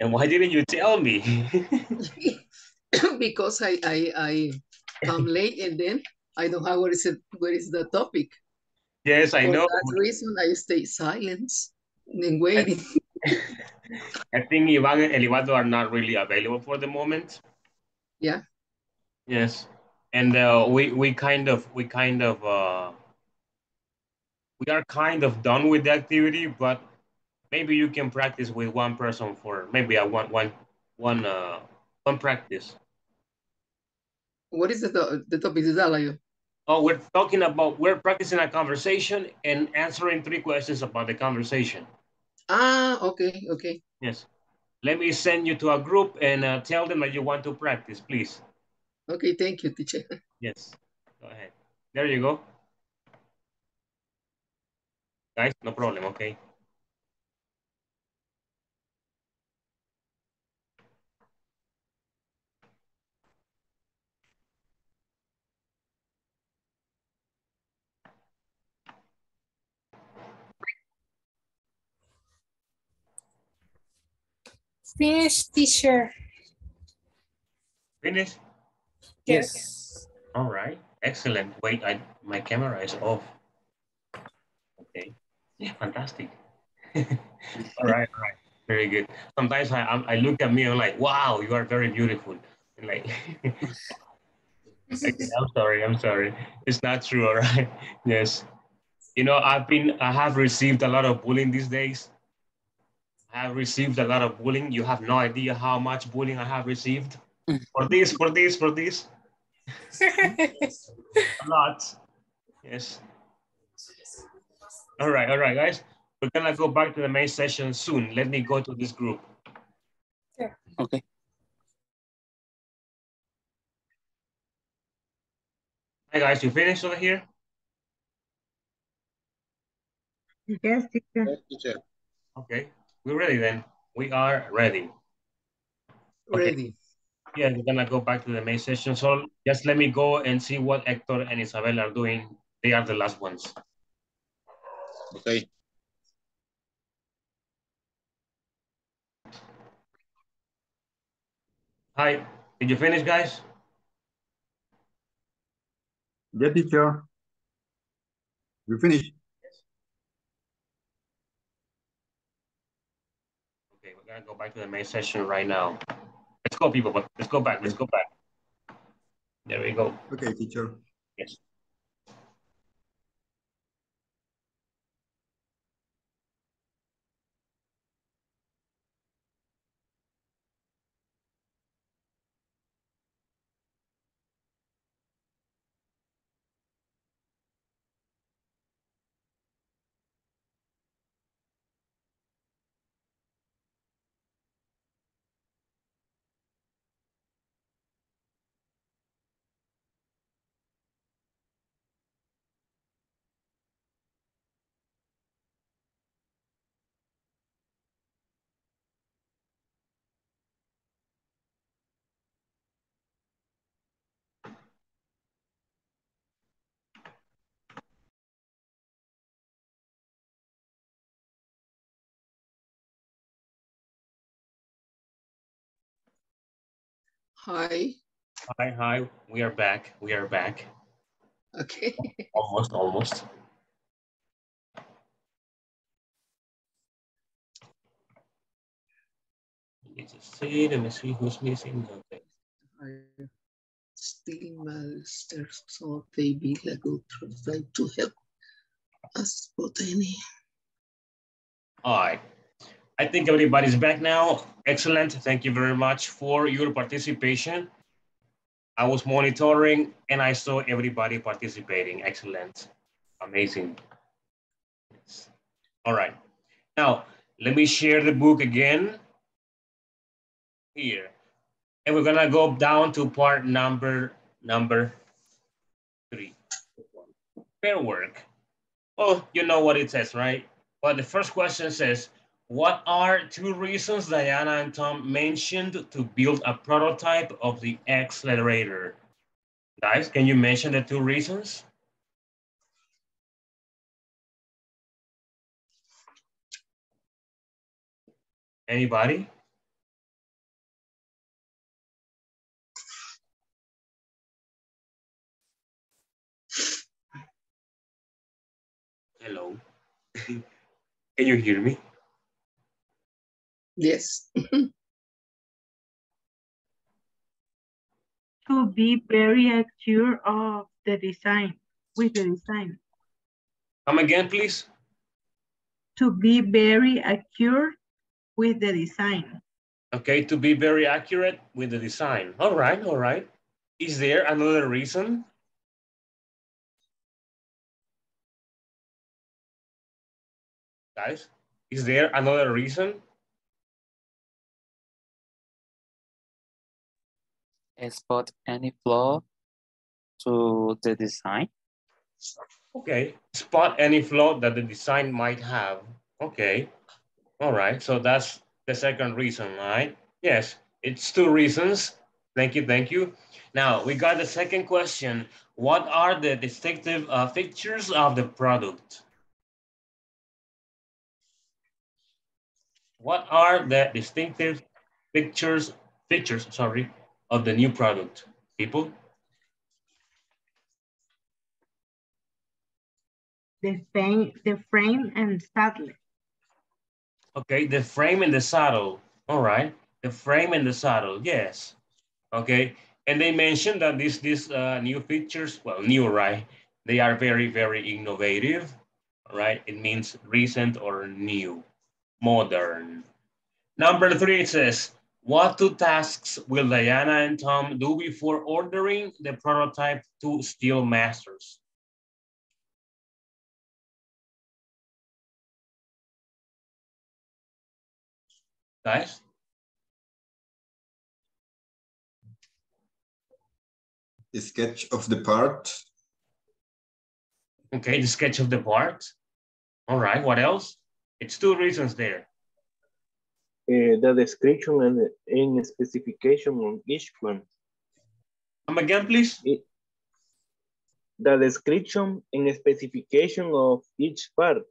And why didn't you tell me? Because I come late, and then I don't know where is the topic. Yes, I know. For that reason, I stay silent and waiting. I think Ivan and Elivaldo are not really available for the moment. Yeah. Yes. And we are kind of done with the activity, but maybe you can practice with one person for maybe one practice. What is the topic? Oh, we're talking about, we're practicing a conversation and answering three questions about the conversation. Ah, okay, okay. Yes, let me send you to a group and tell them that you want to practice, please. Okay, thank you, teacher. Yes, go ahead. There you go. Guys, no problem, okay. Finish, teacher. Finish? Yes. All right. Excellent. Wait, my camera is off. Okay. Yeah, fantastic. All right. Very good. Sometimes I look at me and I'm like, wow, you are very beautiful. And like, okay, I'm sorry. It's not true. All right. Yes. You know, I have received a lot of bullying these days. I have received a lot of bullying. You have no idea how much bullying I have received. For this. A lot. Yes. All right, guys. We're gonna go back to the main session soon. Let me go to this group. Yeah. Okay. Hi guys, you finished over here? Yes, teacher. Okay, we're ready then. We are ready. Okay. Ready. Yeah, we're gonna go back to the main session. So just let me go and see what Hector and Isabel are doing. They are the last ones. Okay. Hi, did you finish, guys? Yeah, teacher. You finished? Yes. Okay, we're gonna go back to the main session right now. Let's go, people, but let's go back. There we go. Okay, teacher. Yes. Hi. We are back. Okay. Almost. Let me see who's missing. Okay. Still masters, so they be like trying to help us with any. All right. I think everybody's back now. Excellent. Thank you very much for your participation. I was monitoring and I saw everybody participating. Excellent. Amazing. All right. Now, let me share the book again here. And we're gonna go down to part number three. Pair work. Oh, you know what it says, right? Well, the first question says, what are two reasons Diana and Tom mentioned to build a prototype of the accelerator? Guys, can you mention the two reasons? Anybody? Hello. Can you hear me? Yes. To be very accurate of the design, with the design. Come again, please. To be very accurate with the design. Okay, to be very accurate with the design. All right, all right. Is there another reason? Guys, is there another reason? Spot any flaw to the design. Okay, spot any flaw that the design might have. Okay, all right, so that's the second reason, right? Yes, it's two reasons. Thank you, thank you. Now, we got the second question. What are the distinctive features of the product? What are the distinctive features of the new product, people? The frame and saddle. Okay, the frame and the saddle. All right, the frame and the saddle, yes. Okay, and they mentioned that these new features, well, new, right? They are very, very innovative, right? It means recent or new. Modern. Number three, it says, what two tasks will Diana and Tom do before ordering the prototype to Steel Masters? Guys? The sketch of the part. Okay, the sketch of the part. All right, what else? It's two reasons there. The description and specification on each one. Come again, please. The description and specification of each part.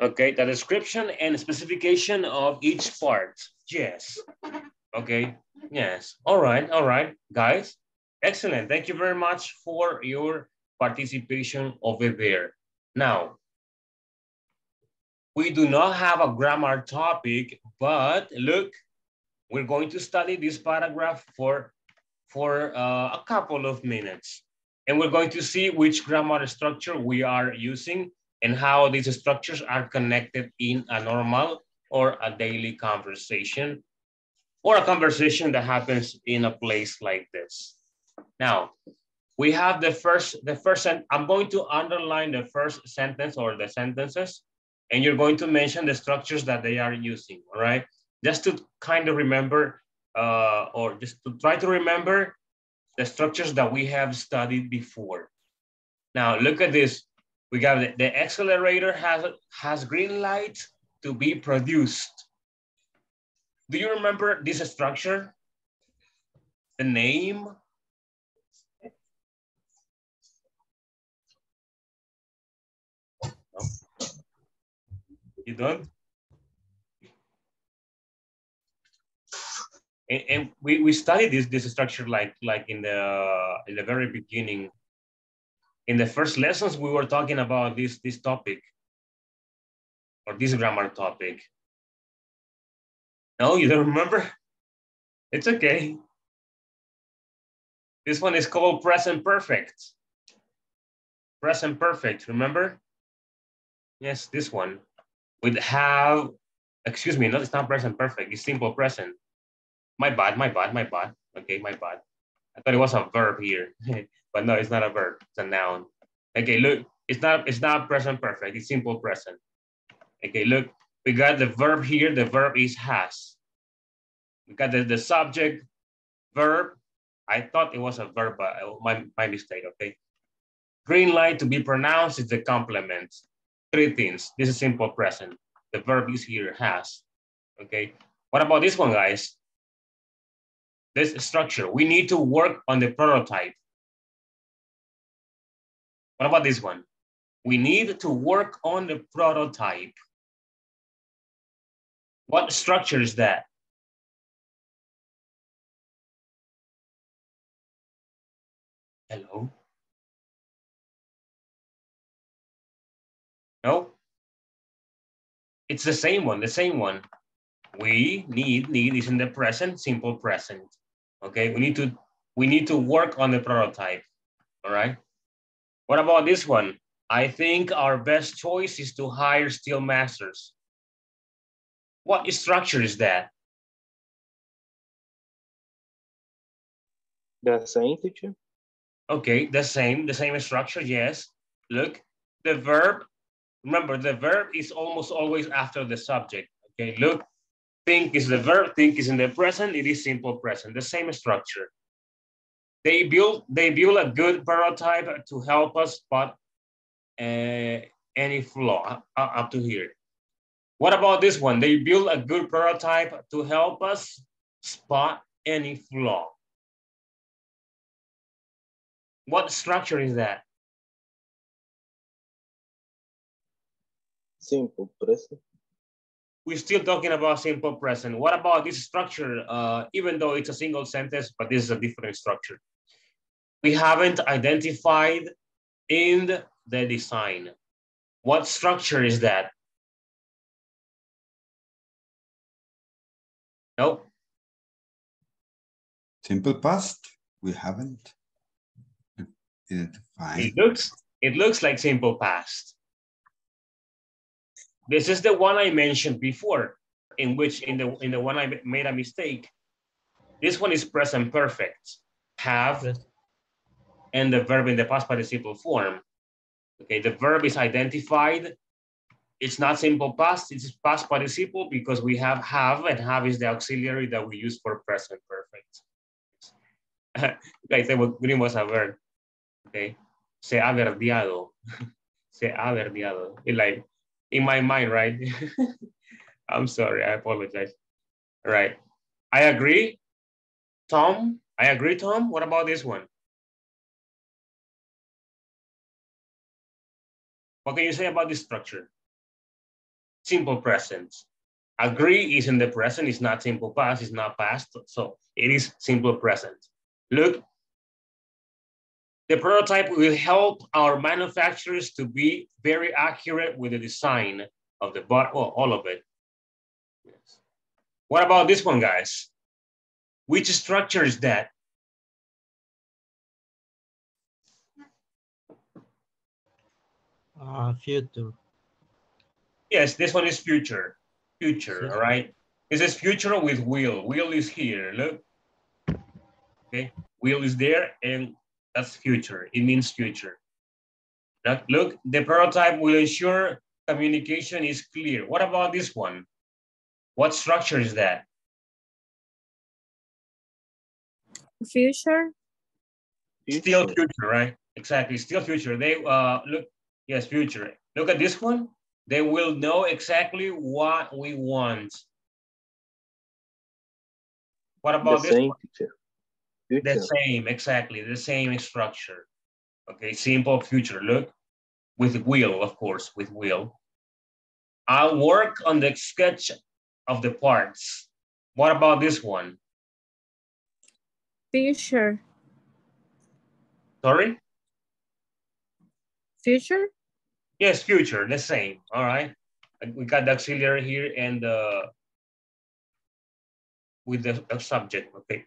Okay, the description and specification of each part. Yes. Okay, yes. All right, guys. Excellent. Thank you very much for your participation over there. Now, we do not have a grammar topic, but look, we're going to study this paragraph for a couple of minutes. And we're going to see which grammar structure we are using and how these structures are connected in a normal or a daily conversation or a conversation that happens in a place like this. Now, we have the first sentence. I'm going to underline the first sentence or the sentences, and you're going to mention the structures that they are using, all right? Just to kind of remember, or just to try to remember the structures that we have studied before. Now, look at this. We got the accelerator has green light to be produced. Do you remember this structure? The name? No. You don't? And we studied this structure like in the very beginning. In the first lessons, we were talking about this topic or this grammar topic. No, you don't remember? It's okay. This one is called present perfect. Present perfect, remember? Yes, this one. We'd have, excuse me, no, it's not present perfect, it's simple present. My bad, okay, my bad. I thought it was a verb here, but no, it's not a verb, it's a noun. Okay, look, it's not present perfect, it's simple present. Okay, look, we got the verb here, the verb is has. We got the subject, verb. I thought it was a verb, but my mistake, okay? Green light to be pronounced is the complement. Three things, this is simple present. The verb is here, has, okay? What about this one, guys? This structure, we need to work on the prototype. What about this one? We need to work on the prototype. What structure is that? Hello? No? It's the same one, the same one. We need is in the present, simple present. Okay, we need to work on the prototype, all right? What about this one? I think our best choice is to hire steel masters. What structure is that? The same, teacher. Okay, the same structure, yes. Look, the verb, remember the verb is almost always after the subject, okay? Look, think is the verb, think is in the present, it is simple present, the same structure. They build a good prototype to help us spot any flaw up to here. What about this one? They build a good prototype to help us spot any flaw. What structure is that? Simple present. We're still talking about simple present. What about this structure? Even though it's a single sentence, but this is a different structure. We haven't identified in the design. What structure is that? No. Simple past, we haven't identified. It looks like simple past. This is the one I mentioned before, in the one I made a mistake. This one is present perfect, have, and the verb in the past participle form. Okay, the verb is identified. It's not simple past, it's past participle because we have, and have is the auxiliary that we use for present perfect. Guys, green was a verb, okay? Se ha verdeado, se ha verdeado. It's like, in my mind, right? I'm sorry, I apologize. All right, I agree, Tom. I agree, Tom. What about this one? What can you say about this structure? Simple present. Agree is in the present, it's not simple past, it's not past, so it is simple present. Look, the prototype will help our manufacturers to be very accurate with the design of the body, well, all of it. Yes. What about this one, guys? Which structure is that? Future. Yes, this one is future. Future, all right? This is future with will. Will is here, look. Okay, will is there and that's future, it means future. Now, look, the prototype will ensure communication is clear. What about this one? What structure is that? Future. Still future, right? Exactly, still future. They look, yes, future. Look at this one. They will know exactly what we want. What about this one? Future. The same, exactly, the same structure. Okay, simple future, look, with will, of course, with will. I'll work on the sketch of the parts. What about this one? Future. Sorry? Future? Yes, future, the same, all right. We got the auxiliary here and with the subject, okay.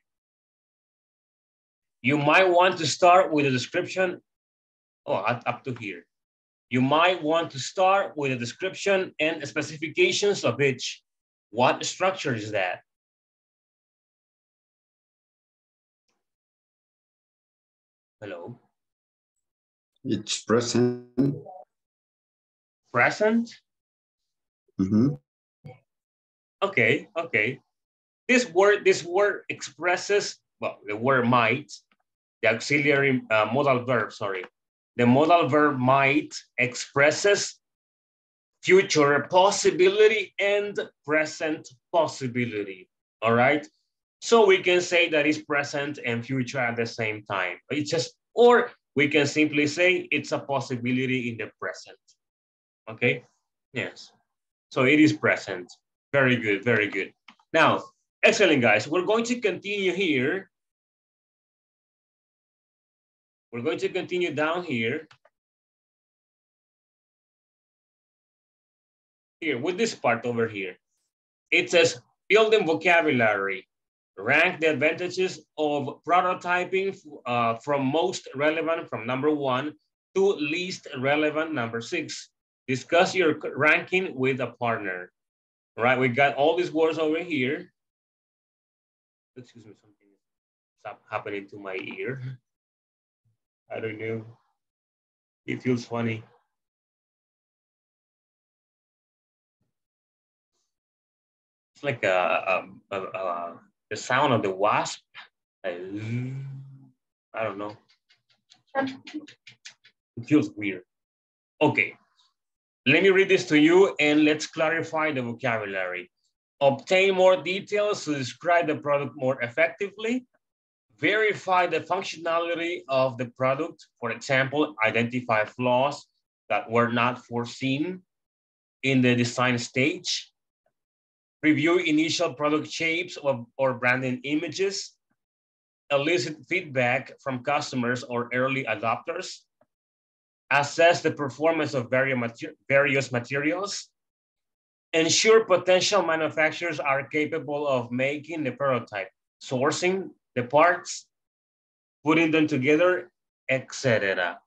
You might want to start with a description, up to here. You might want to start with a description and specifications of each. What structure is that? Hello. It's present. Present? Mm-hmm. Okay, okay. This word expresses, well, the word might, the auxiliary modal verb, sorry. The modal verb might expresses future possibility and present possibility, all right? So we can say that it's present and future at the same time. It's just, or we can simply say it's a possibility in the present, okay? Yes, so it is present. Very good, very good. Now, excellent, guys. We're going to continue here. We're going to continue down here. Here, with this part over here. It says, building vocabulary. Rank the advantages of prototyping from most relevant, from number 1 to least relevant, number 6. Discuss your ranking with a partner. All right, we got all these words over here. Excuse me, something stopped happening to my ear. I don't know, it feels funny. It's like the sound of the wasp. I don't know. It feels weird. Okay, let me read this to you and let's clarify the vocabulary. Obtain more details to describe the product more effectively. Verify the functionality of the product. For example, identify flaws that were not foreseen in the design stage. Review initial product shapes or branding images. Elicit feedback from customers or early adopters. Assess the performance of various materials. Ensure potential manufacturers are capable of making the prototype, sourcing the parts, putting them together, etc.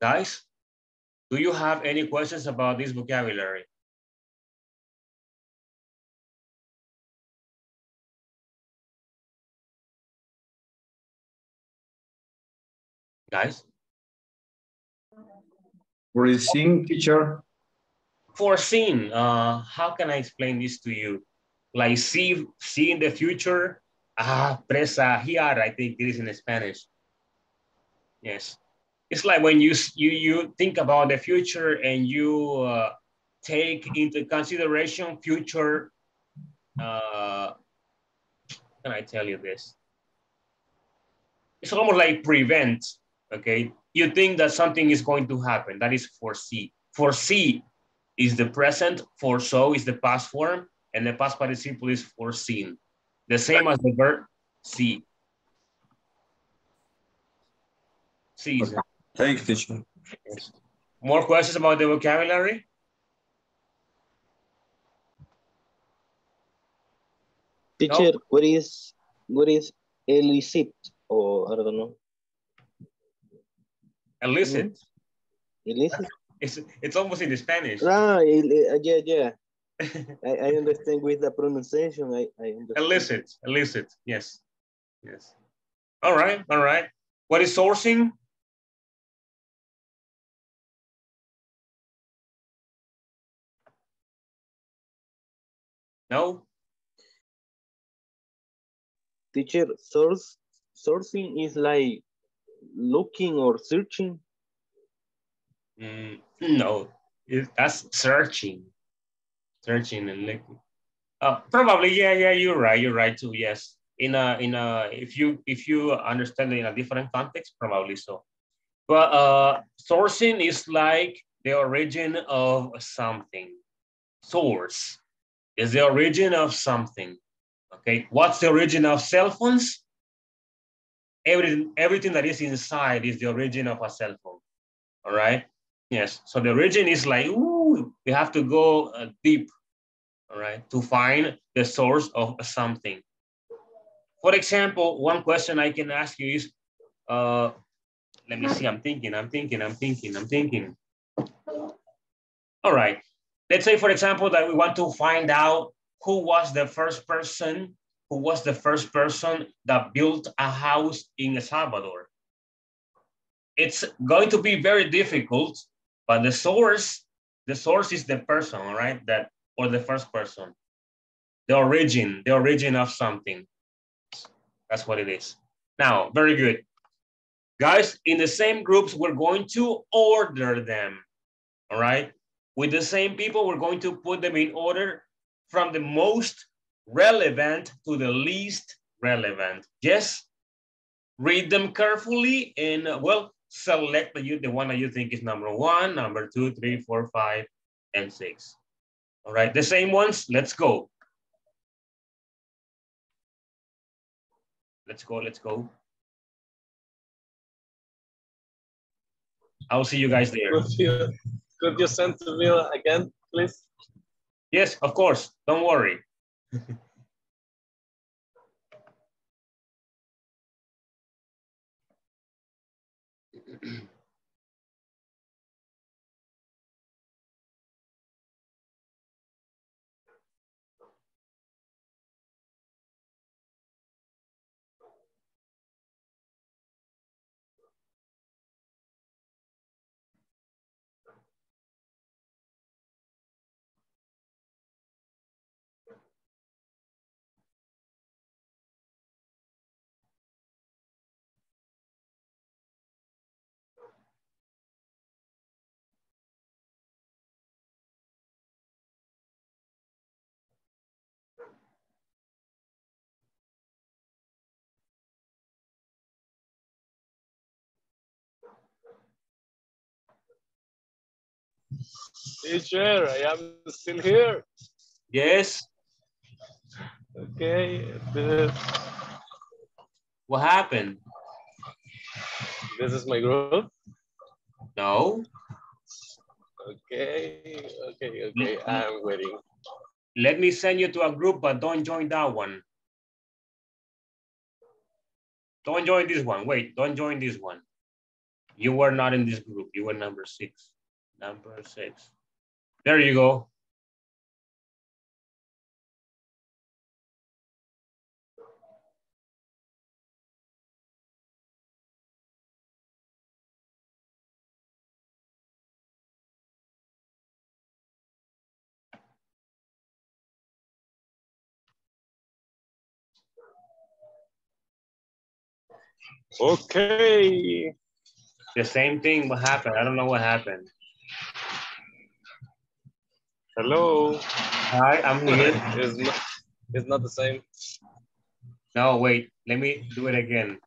Guys, do you have any questions about this vocabulary? Guys? Foreseen, teacher? Foreseen, how can I explain this to you? Like see in the future, presagiar, I think it is in Spanish. Yes. It's like when you think about the future and you take into consideration future, can I tell you this? It's almost like prevent, okay? You think that something is going to happen. That is foresee. Foresee is the present, foresaw is the past form, and the past participle is foreseen. The same as the verb see. See. Okay. Thank you, teacher. Yes. More questions about the vocabulary? Teacher, no? what is elicit? Or I don't know. Illicit. Illicit? It's almost in Spanish. Ah, yeah, yeah. I understand with the pronunciation. I understand. Illicit, illicit, yes. Yes. All right, all right. What is sourcing? No? Teacher, sourcing is like looking or searching? No, that's searching. Searching and looking. Probably, yeah, you're right too, yes. In a, if you understand it in a different context, probably so. But sourcing is like the origin of something. Source is the origin of something, okay? What's the origin of cell phones? Everything that is inside is the origin of a cell phone, all right? Yes, so the origin is like, ooh, we have to go deep, all right, to find the source of something. For example, one question I can ask you is, let me see, I'm thinking. All right, let's say, for example, that we want to find out who was the first person that built a house in El Salvador? it's going to be very difficult, but the source is the person, right? That, or the first person, the origin of something. That's what it is. Now, very good. Guys, in the same groups, we're going to order them, all right? With the same people, we're going to put them in order from the most relevant to the least relevant. Yes, read them carefully and, well, select the one that you think is number one, number two, three, four, 5, and 6. All right, the same ones, let's go. Let's go, let's go. I'll see you guys there. Could you send to me again, please? Yes, of course, don't worry. Teacher, I am still here. Yes. Okay. What happened? This is my group? No. Okay. Okay. Okay. I'm waiting. Let me send you to a group, but don't join that one. Don't join this one. Wait, don't join this one. You were not in this group. You were number 6. Number 6. There you go. Okay. The same thing will happen. I don't know what happened. Hello. Hi, I'm here. It's not the same. No, wait. Let me do it again.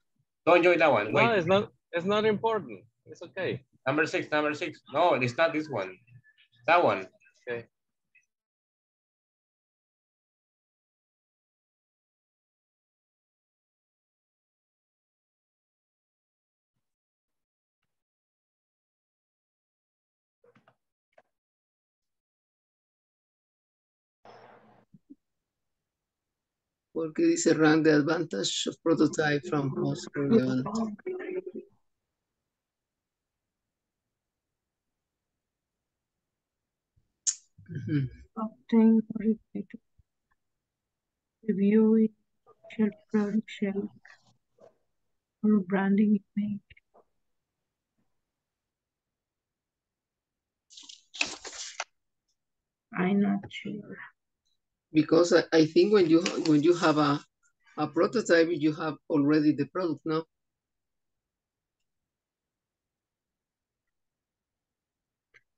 Don't join that one. Wait. No, it's not important. It's okay. Number 6. No, it's not this one. That one. Okay. Porque dice rank the advantage of prototype from most relevant. Obtain review shell product shell or branding image. I'm not sure. Because I think when you have a prototype, you have already the product, no?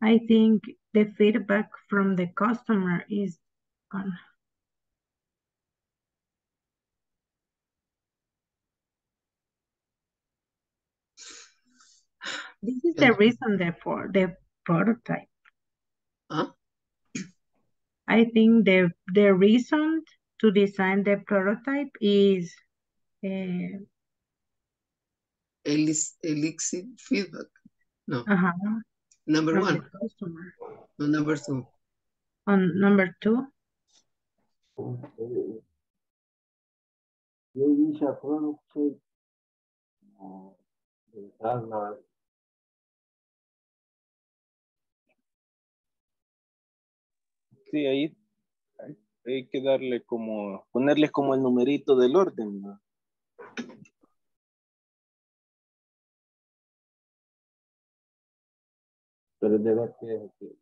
I think the feedback from the customer is gone. This is the reason for the prototype. Huh? I think the reason to design the prototype is elixir feedback. No. Number from 1. No, number 2. On number 2. You use a product shape. Sí, ahí hay que darle como, ponerles como el numerito del orden, ¿no? Pero debe que...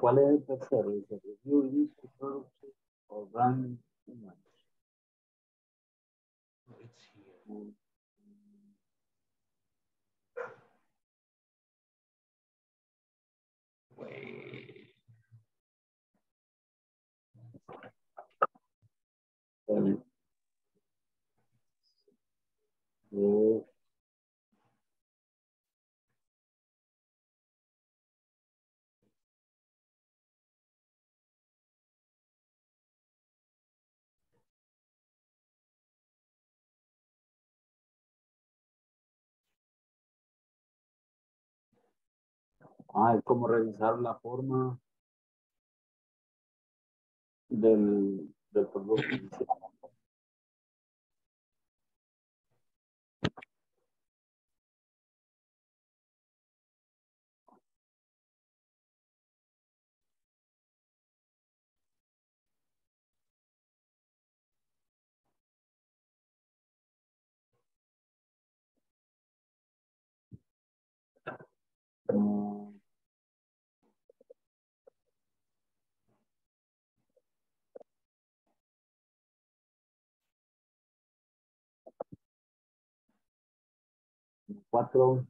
¿Cuál es el tercero? Dice, review list of products of brand image. It's here. Wait. Es como revisar la forma del producto. Cuatro.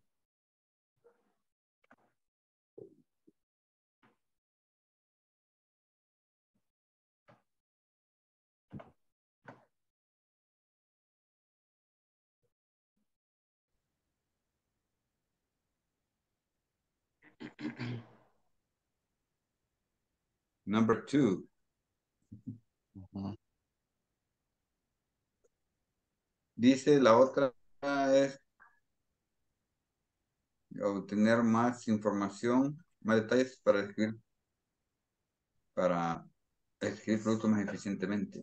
Number 2. Dice la otra es obtener más información, más detalles para escribir productos más eficientemente.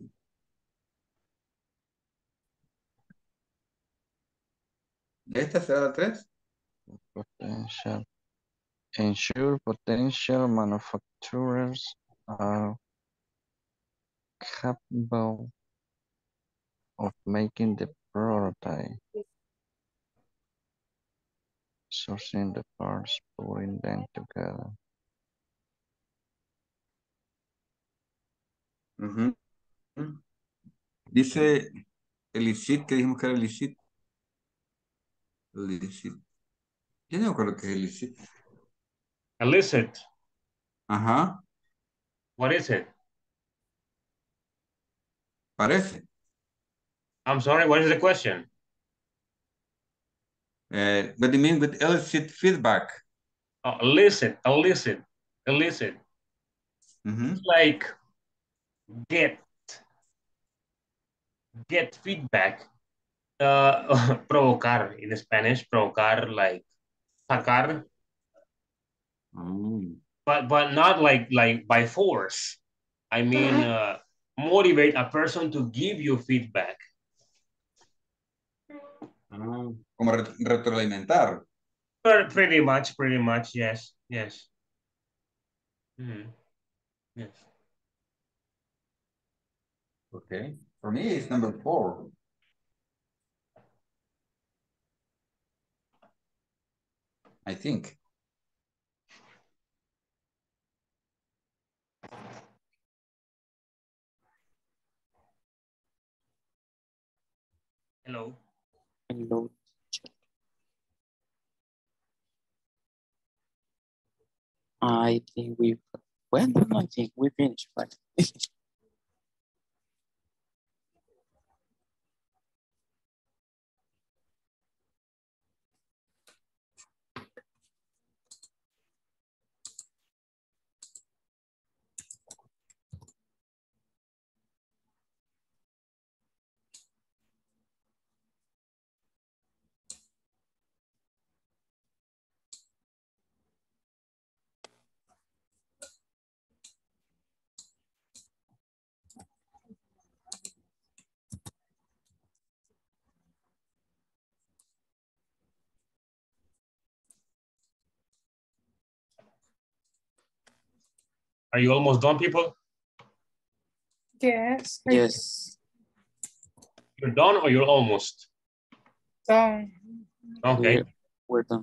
¿Esta será la 3? Ensure potential manufacturers are capable of making the prototype, sourcing the parts, putting them together. Dice elicit, que dijimos que era elicit. Elicit. Yo no creo que es elicit. Illicit. Ajá. What is it? Parece. I'm sorry, what is the question? What do you mean with illicit feedback? Oh, illicit. It's like get feedback. Provocar in Spanish, provocar, like sacar. But not like by force. I mean, motivate a person to give you feedback. Como retroalimentar. Pretty much, yes. Yes. Okay, for me it's number 4. I think. Hello. I think we finished, but are you almost done, people? Yes. You're done or you're almost? Done. Okay. We're done.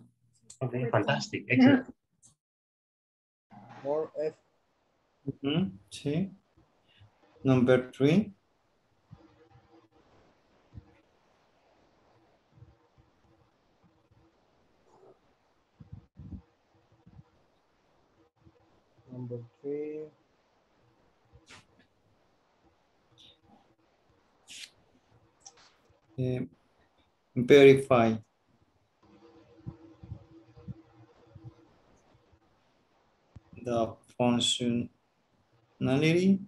Okay, fantastic, excellent. More F. Mm-hmm. Sí. Number 3. Number 3. Verify. The functionality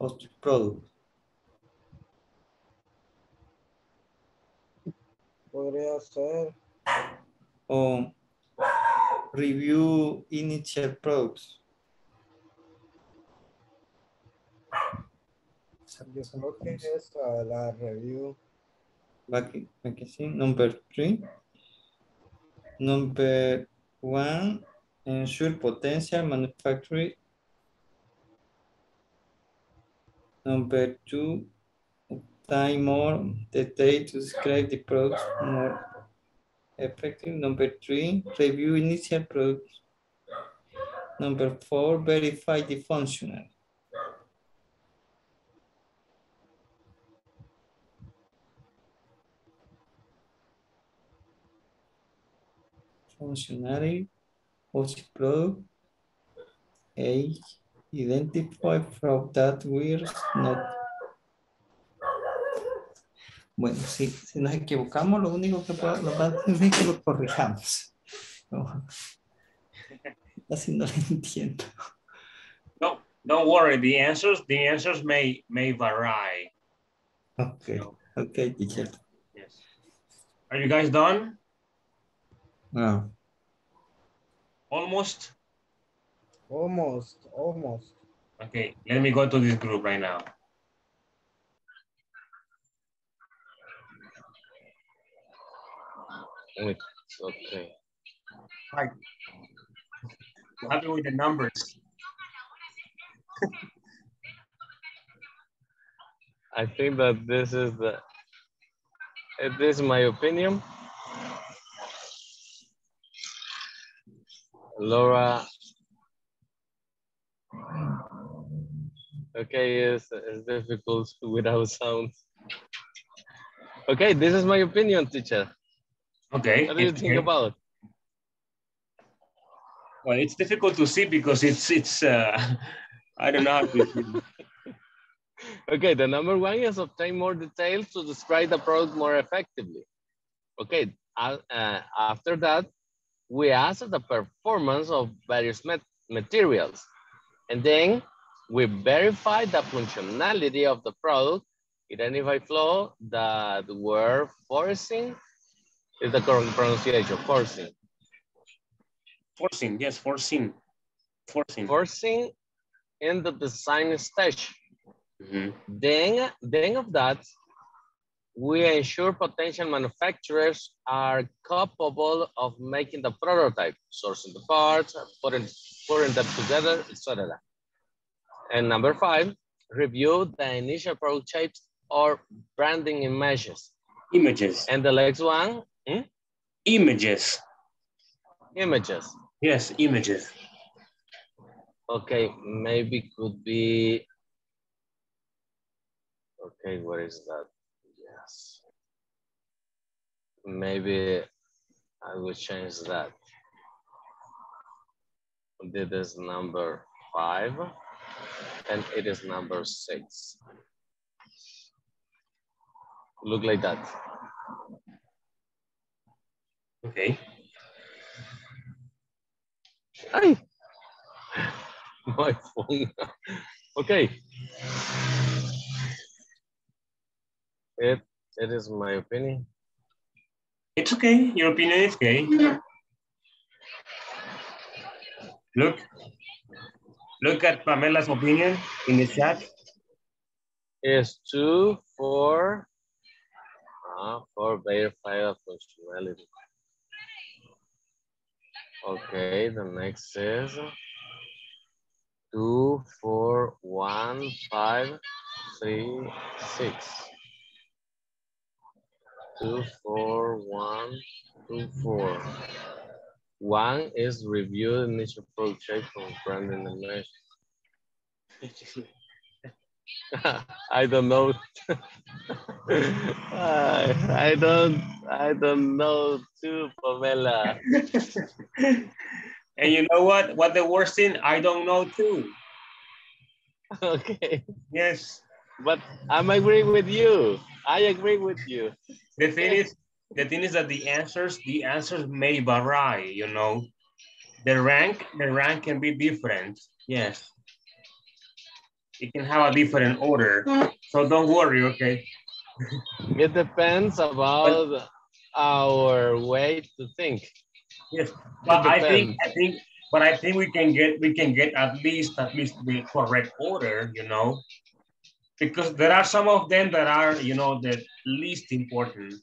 of the product. Podría ser. O review initial products. Yo creo que es la review. Aquí sí, number 3. Number 1. Ensure potential manufacturing. Number 2, time more detail to describe the products more effective. Number 3, review initial products. Number 4, verify the functionality. Functionality. Post product A, identify from that we're not. Bueno, si nos equivocamos, lo único que nos va a decir es que lo corrijamos. No. Así no lo entiendo. No, don't worry. The answers may vary. Okay. So, okay, teacher. Yes. Are you guys done? No. Almost. Okay, let me go to this group right now. Wait, okay. Hi. Happy with the numbers. I think that this is my opinion. Laura, okay, yes, it's difficult without sound. Okay, this is my opinion, teacher. Okay. What do you think about it? Well, it's difficult to see because it's I don't know. Okay, the number 1 is obtain more details to describe the product more effectively. Okay, after that, we assess the performance of various materials, and then we verify the functionality of the product, identify flaws that were forcing, is the correct pronunciation, forcing. Forcing, yes, forcing. Forcing. Forcing in the design stage. Mm-hmm. Then of that, we ensure potential manufacturers are capable of making the prototype, sourcing the parts, putting them together, etc. And number 5, review the initial product shapes or branding images. Images. And the next one? Hmm? Images. Images. Yes, images. Okay, maybe could be, okay, what is that? Maybe I will change that. This is number 5 and it is number 6. Look like that. Okay. Hi. My phone. Okay. It is my opinion. It's okay. Your opinion is okay. Yeah. Look at Pamela's opinion in the chat. It's 2 for verify functionality. Okay, the next is 2, 4, 1, 5, 3, 6. 2, 4, 1, 2, 4. One is review the initial project from Brandon and Mesh. I don't know. I don't know too, Pamela. And you know what? What the worst thing? I don't know too. Okay. Yes. But I'm agreeing with you. I agree with you. The thing is that the answers may vary, you know. The rank can be different. Yes. It can have a different order. So don't worry, okay? It depends about our way to think. Yes. But I think we can get at least the correct order, you know. Because there are some of them that are, you know, the least important.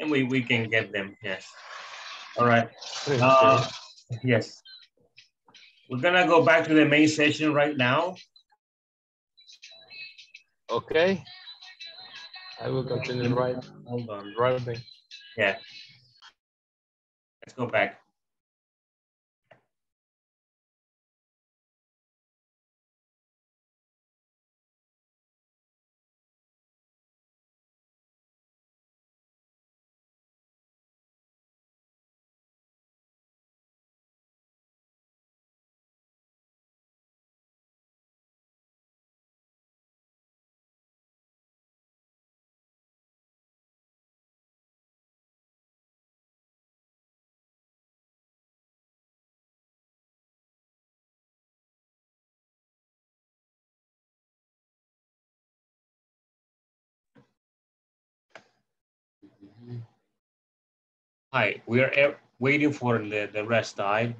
And we can get them, yes. All right. Yes. We're going to go back to the main session right now. Okay. I will continue right. Hold on. Right away. Yeah. Let's go back. Hi, we are waiting for the rest time.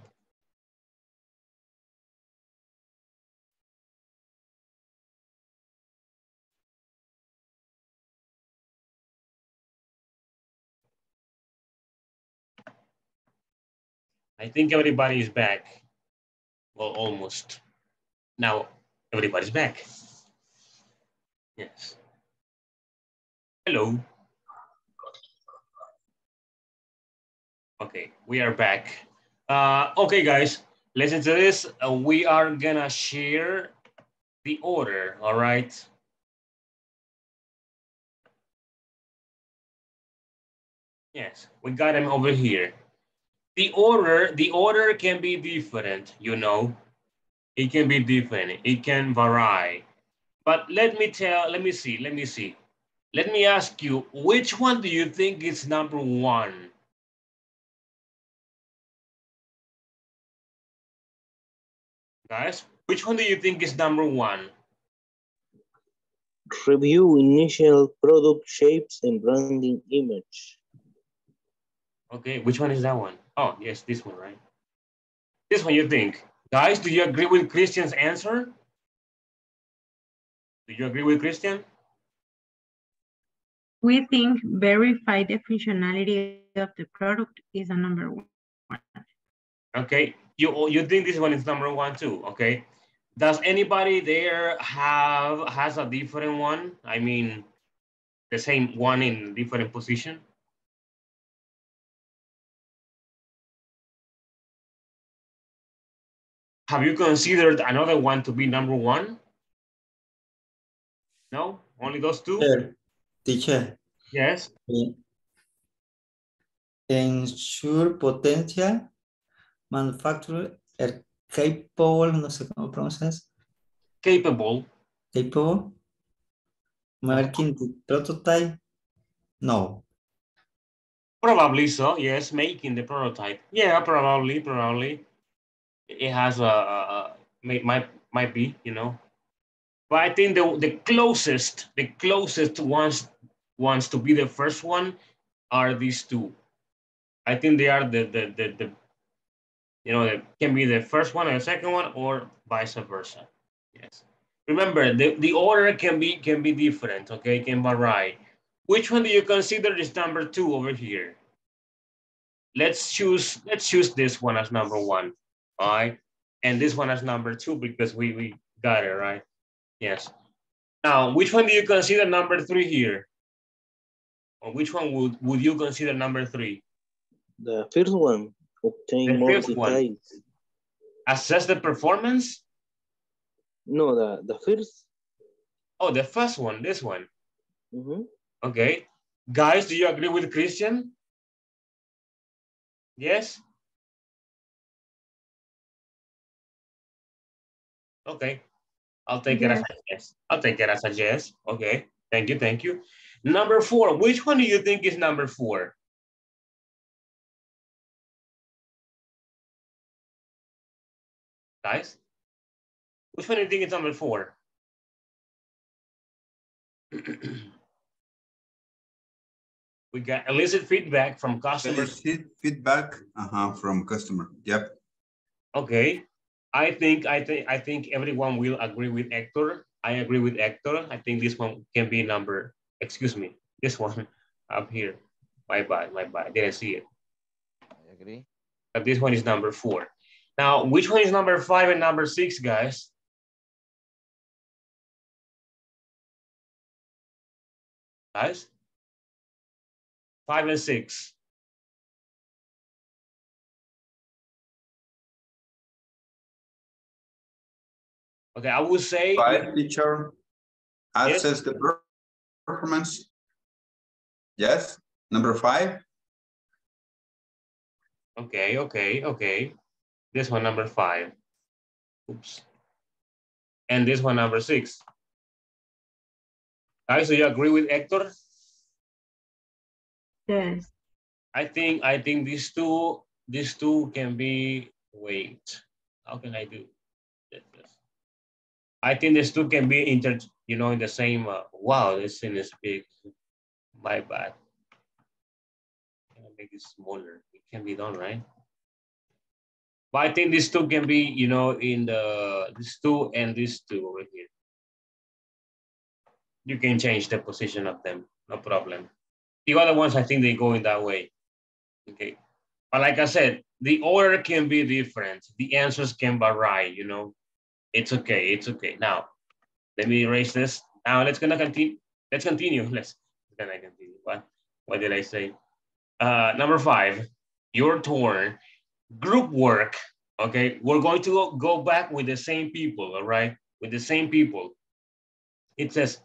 I think everybody is back. Well, almost. Now everybody's back. Yes. Hello. Okay, we are back. Okay, guys, listen to this. We are gonna share the order, all right? Yes, we got them over here. The order can be different, you know. It can be different, it can vary. But let me see. Let me ask you, which one do you think is number one? Guys, which one do you think is number one? Review initial product shapes and branding image. Okay, which one is that one? Oh, yes, this one, right? This one you think. Guys, do you agree with Christian's answer? Do you agree with Christian? We think verify the functionality of the product is a number one. Okay. You think this one is number one too, okay? Does anybody there has a different one? I mean, the same one in different position? Have you considered another one to be number one? No, only those two? Teacher. Yes. Ensure potential. Manufacturer capable, no sé cómo pronuncias. Capable. Making the prototype. No. Probably so. Yes, making the prototype. Yeah, probably. It has a might be, you know. But I think the closest ones to be the first one are these two. I think they are the you know, it can be the first one or the second one or vice versa. Yes. Remember, the order can be different, okay? It can vary. Which one do you consider is number two over here? Let's choose this one as number one, all right? And this one as number two because we got it, right? Yes. Now, which one do you consider number three here? Or which one would you consider number three? The first one. obtain more details. Assess the performance? No, the first. Oh, the first one, this one. Mm-hmm. Okay. Guys, do you agree with Christian? Yes? Okay. I'll take it as a yes. I'll take it as a yes. Okay. Thank you. Thank you. Number four. Which one do you think is number four? Guys? Which one do you think is number four? We got illicit feedback from customers. Feedback from customer. Yep. Okay. I think everyone will agree with Hector. I agree with Hector. I think this one can be number, excuse me, this one up here. My bad, didn't see it. I agree. But this one is number four. Now, which one is number five and number six, guys? Guys? 5 and 6. Okay, I would say 5, teacher. Assess the performance. Yes, number 5. Okay, okay, okay. This one, number 5. Oops. And this one, number 6. Guys, do you agree with Hector? Yes. I think these two can be, wait, how can I do this? I think these two can be you know, in the same, wow, this thing is big, my bad. Can I make it smaller? It can be done, right? But I think these two can be, you know, in the, these two and these two over here. You can change the position of them, no problem. The other ones, I think they go in that way, okay? But like I said, the order can be different. The answers can vary, you know? It's okay, it's okay. Now, let me erase this. Now, let's continue. What did I say? Number 5, your turn. Group work, okay? We're going to go back with the same people, all right? With the same people. It says,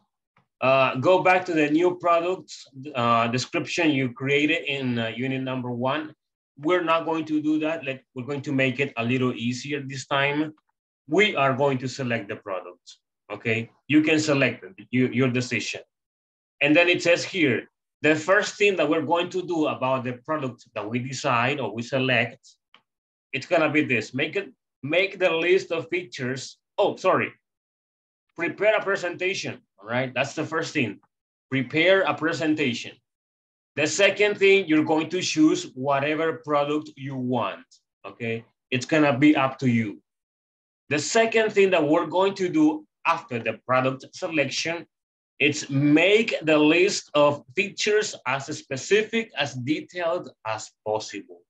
go back to the new products description you created in unit number 1. We're not going to do that. We're going to make it a little easier this time. We are going to select the product, okay? You can select it, your decision. And then it says here, the first thing that we're going to do about the product that we decide or we select, it's gonna be this, make the list of features. Oh, sorry, prepare a presentation, all right? That's the first thing, prepare a presentation. The second thing, you're going to choose whatever product you want, okay? It's gonna be up to you. The second thing that we're going to do after the product selection, it's make the list of features as specific, as detailed as possible.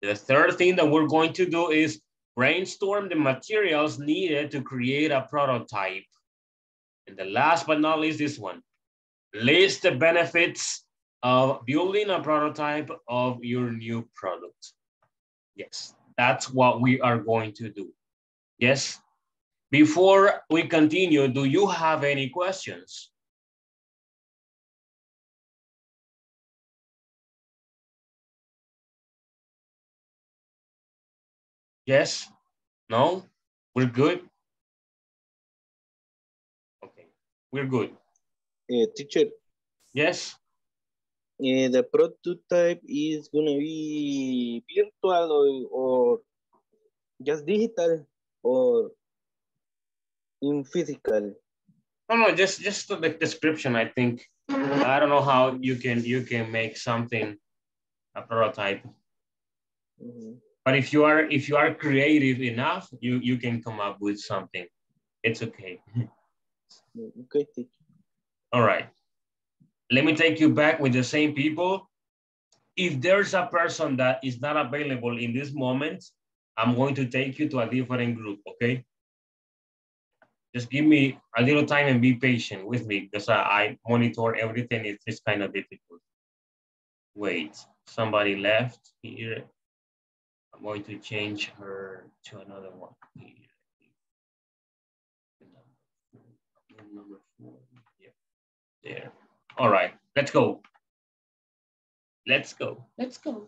The third thing that we're going to do is brainstorm the materials needed to create a prototype. And the last but not least, this one, list the benefits of building a prototype of your new product. Yes, that's what we are going to do. Yes. Before we continue, do you have any questions? Yes? No? We're good? Okay, we're good. Teacher? Yes? The prototype is gonna be virtual or just digital? Or in physical? No, just the description, I think. I don't know how you can make something a prototype. Mm-hmm. But if you are creative enough, you can come up with something. It's okay. Okay. All right. Let me take you back with the same people. If there's a person that is not available in this moment, I'm going to take you to a different group, okay? Just give me a little time and be patient with me because I monitor everything. It's kind of difficult. Wait, somebody left here. I'm going to change her to another one. Number 4, yep, there. All right, let's go. Let's go. Let's go.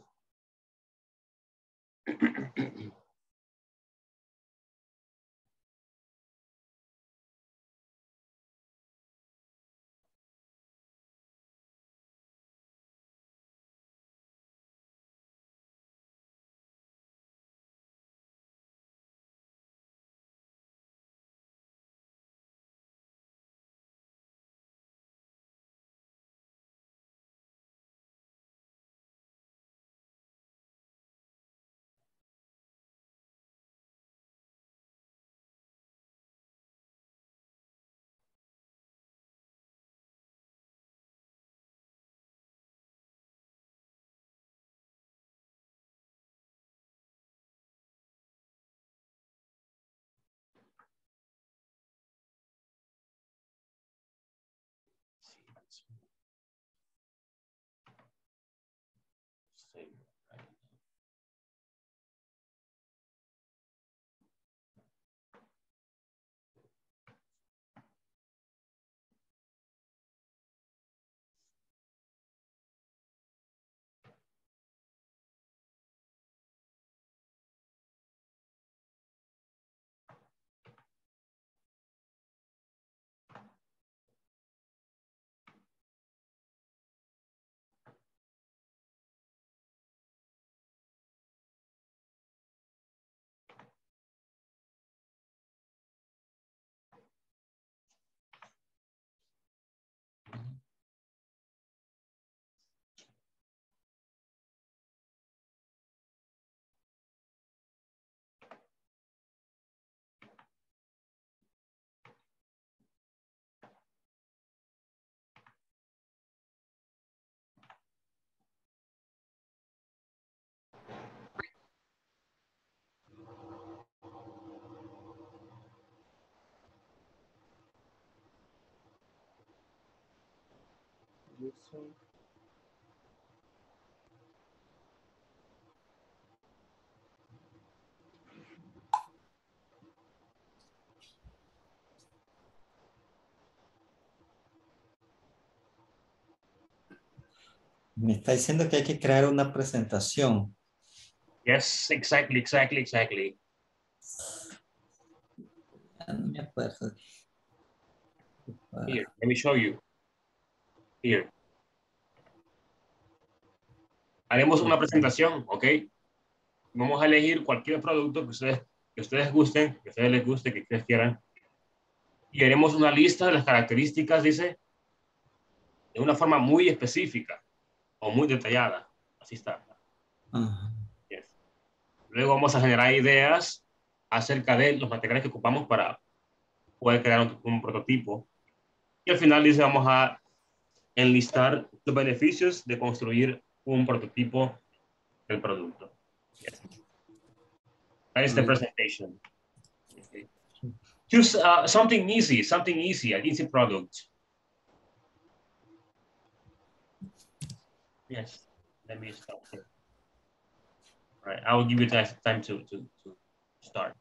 Me está diciendo que hay que crear una presentación. Yes, exactly. No me acuerdo. Here, let me show you. Here. Haremos una presentación, ¿ok? Vamos a elegir cualquier producto que ustedes gusten, que a ustedes les guste, que ustedes quieran. Y haremos una lista de las características, dice, de una forma muy específica o muy detallada. Así está. Yes. Luego vamos a generar ideas acerca de los materiales que ocupamos para poder crear un prototipo. Y al final, dice, vamos a enlistar los beneficios de construir un prototipo del producto. Yes. That is the presentation. Okay. Choose something easy, an easy product. Yes, let me stop here. All right, I will give you time to start.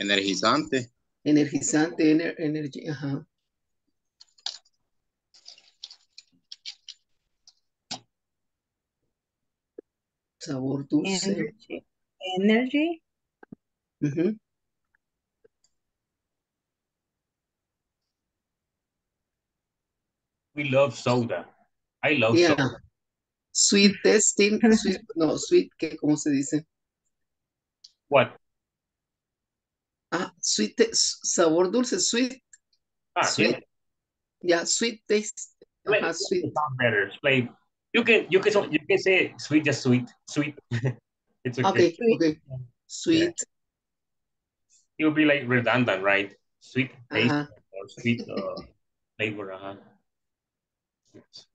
Energizante, energy, uh-huh. Sabor dulce. Energy. Uh-huh. We love soda. I love soda. Sweet tasting. Sweet, ¿cómo se dice? What? Sweet, sabor dulce, sweet. Sweet. Yeah, sweet taste. Sweet. It's not better. Play. You can say sweet, just sweet. It's okay. Okay. Sweet. Yeah. It would be like redundant, right? Sweet taste or sweet flavor. Yes.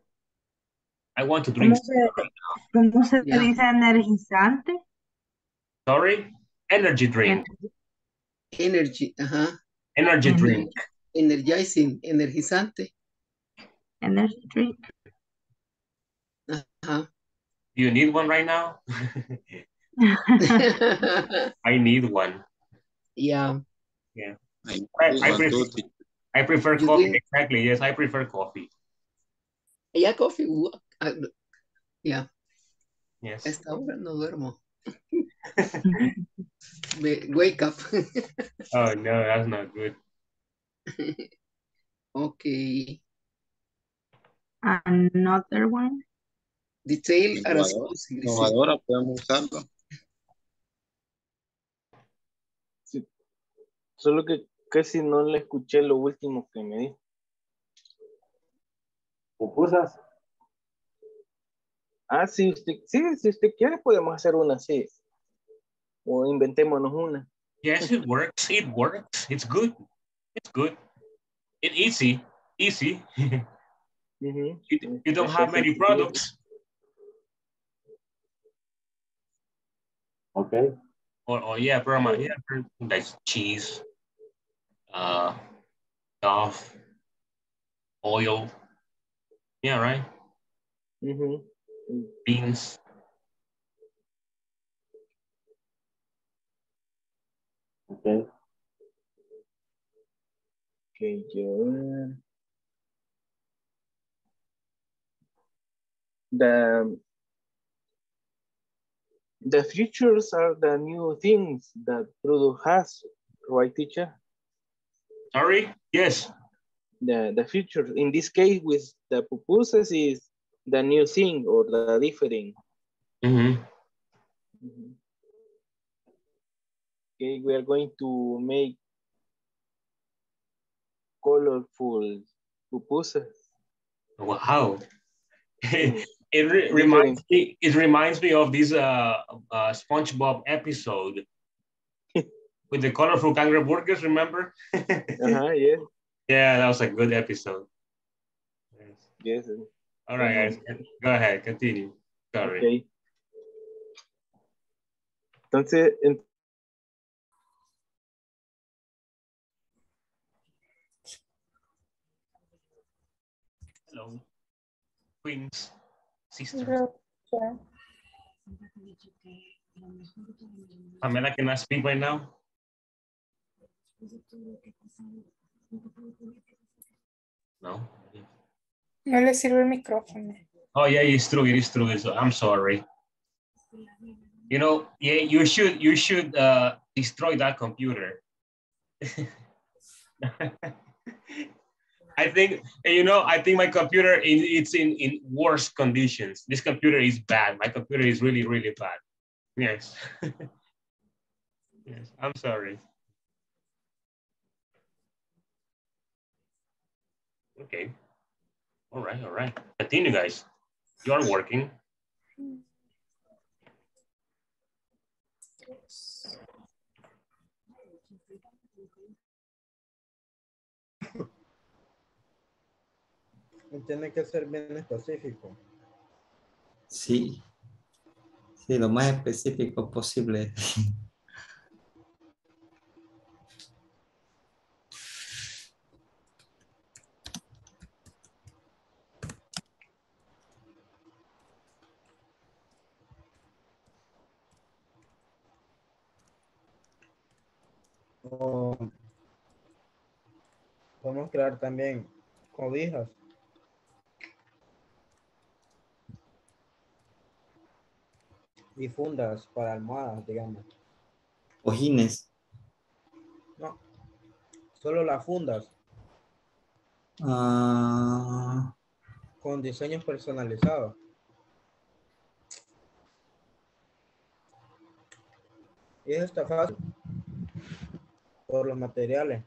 I want to drink. ¿Cómo se dice energizante? Sorry, energy drink. Energy. Energy drink. Energizing, energizante. Energy drink. Do you need one right now? I need one. Yeah. Yeah. I prefer coffee. Exactly. Yes, I prefer coffee. Yeah, coffee. Yeah. Yes. Esta hora no duermo. Wake up. Oh, no, that's not good. Okay. Another one. Detail innovadora, podemos usarlo. Sí. Solo que casi no le escuché lo último que me dijo. ¿Pupusas? Ah, si usted quiere podemos hacer una así. O inventémonos una. Yes, it works. It works. It's good. It's good. It's easy. Easy. Mm-hmm. You don't have many products. Okay. Or yeah, Brahma, yeah, like cheese, stuff, oil. Yeah, right? Mm-hmm. Beans. Okay. Okay, yeah. The features are the new things that product has, right, teacher? Sorry? Yes. The feature, in this case, with the pupusas is the new thing or the different. Mm-hmm. Mm-hmm. Okay, we are going to make colorful pupusas. Wow. It reminds me of this SpongeBob episode with the colorful kangaroo burgers, remember? Yeah. Yeah, that was a good episode. Yes. All right, guys. Go ahead, continue. Sorry. Okay. Entonces, hello. Queens, sisters. Yeah. Pamela, can I speak right now? No. No le sirve el micrófono. Oh yeah, it's true. It is true. I'm sorry. You know, yeah, you should destroy that computer. I think, you know, I think my computer, it's in worse conditions. This computer is bad. My computer is really, really bad. Yes. Yes, I'm sorry. Okay. All right, all right. Continue, guys. You are working. Tiene que ser bien específico. Sí. Sí, lo más específico posible. Oh. Podemos crear también cobijas. Y fundas para almohadas, digamos. Cojines. No, solo las fundas. Con diseños personalizados. Y eso está fácil. Por los materiales.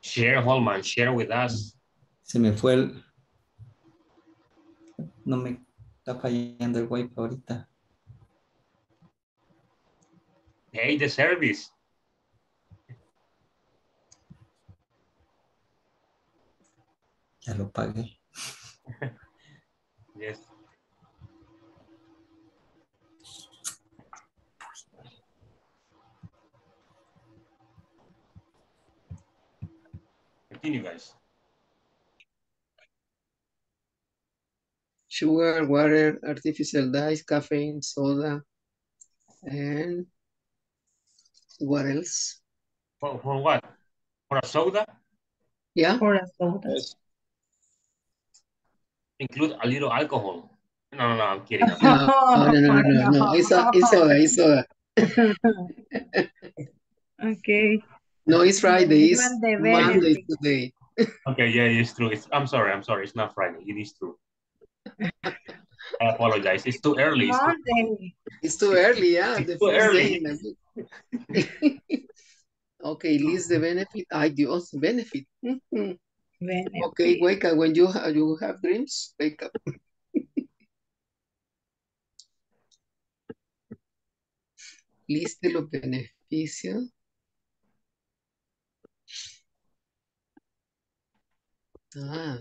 Share, Holman, share with us. Se me fue el... No me está fallando el wifi ahorita. Hey, the service. Ya lo pagué. Yes. Continue, guys. Sugar, water, artificial dyes, caffeine, soda, and what else? For what? For a soda? Yeah. For a soda. Yes. Include a little alcohol. No, I'm kidding. No. It's soda. Okay. No, it's Friday. It's Monday today. Okay, yeah, it's true. I'm sorry. It's not Friday. It is true. I apologize. It's too early. It's too early, yeah. It's too early. Okay, list the benefit. Adios, benefit. Benefit. Okay, wake up. When you have dreams, wake up. Liste los beneficios. Ah.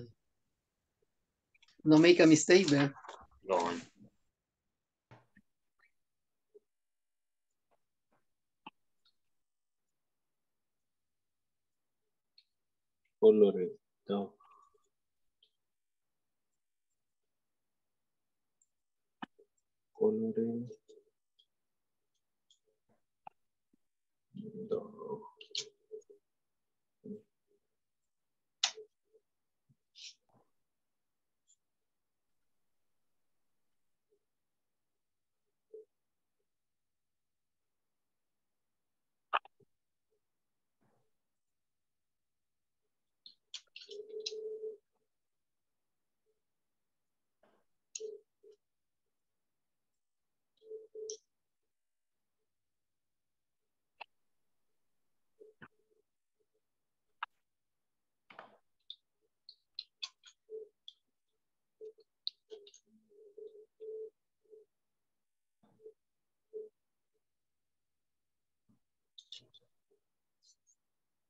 No make a mistake there. No. Color down. Coloring down.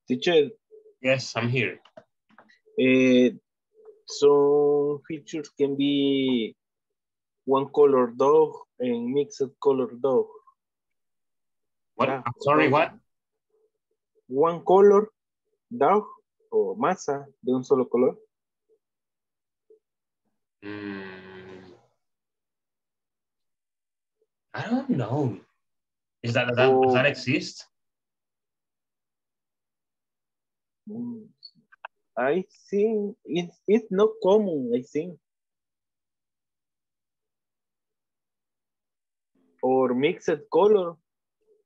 Teacher. Yes, I'm here. Some features can be one color dog and mixed color dog. What? I'm sorry, what? One color dog o masa de un solo color. I don't know. Does that exist? I think it's not common, I think. Or mixed color.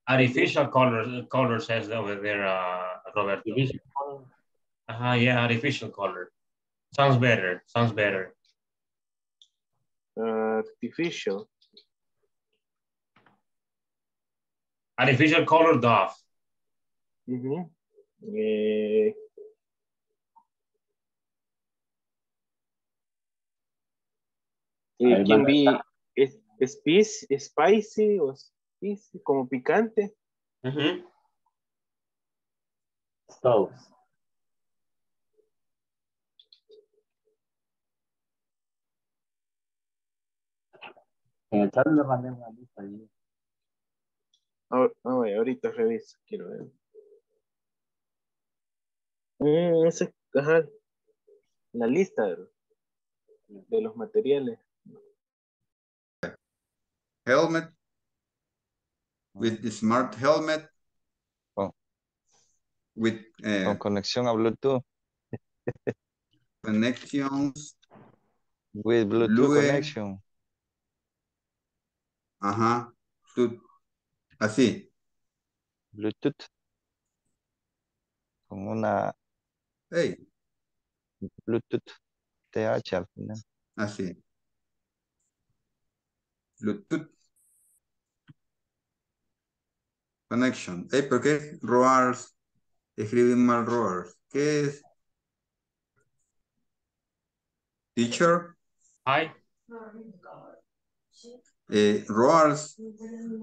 Artificial color says over there, Roberto. Yeah, artificial color. Sounds better. Artificial. Artificial color dove. Mm-hmm. Yeah. It can be spicy or spicy, como picante. Mm-hmm. Sauce. En el chat le mandé una lista allí. Ahorita reviso, quiero ver. La lista de los materiales. Helmet with the smart helmet. Oh. With connection a Bluetooth. Connections with Bluetooth connection. Ajá. Así. Bluetooth. Con una. Hey. Bluetooth TH al final. Así. Bluetooth. Connection. ¿Por qué Roars? Escriben mal Roars. ¿Qué es? Teacher. Hi. Roars.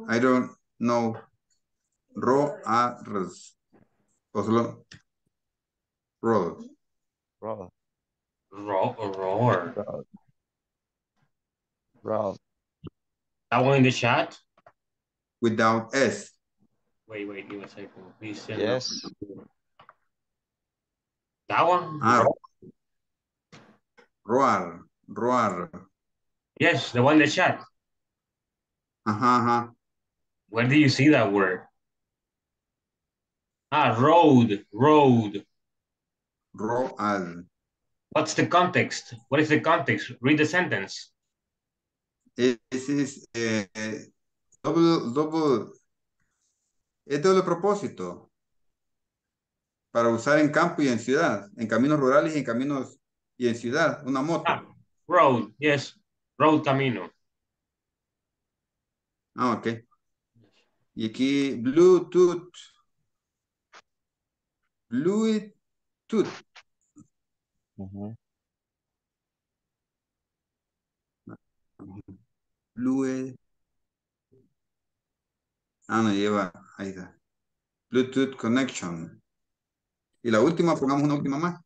I don't know. Roars. Oslo. Roar. Roar. Roar. That one in the chat? Without S. Wait, give a second. Please send yes. Up. That one? Roar. Yes, the one in the chat. Uh-huh. Where do you see that word? Road. What's the context? What is the context? Read the sentence. This is doble propósito para usar en campo y en ciudad, en caminos rurales y en caminos y en ciudad, una moto. Road, yes, road, camino. Ah, ok. Y aquí Bluetooth. No lleva, ahí está. Bluetooth connection. Y la última, pongamos una última más.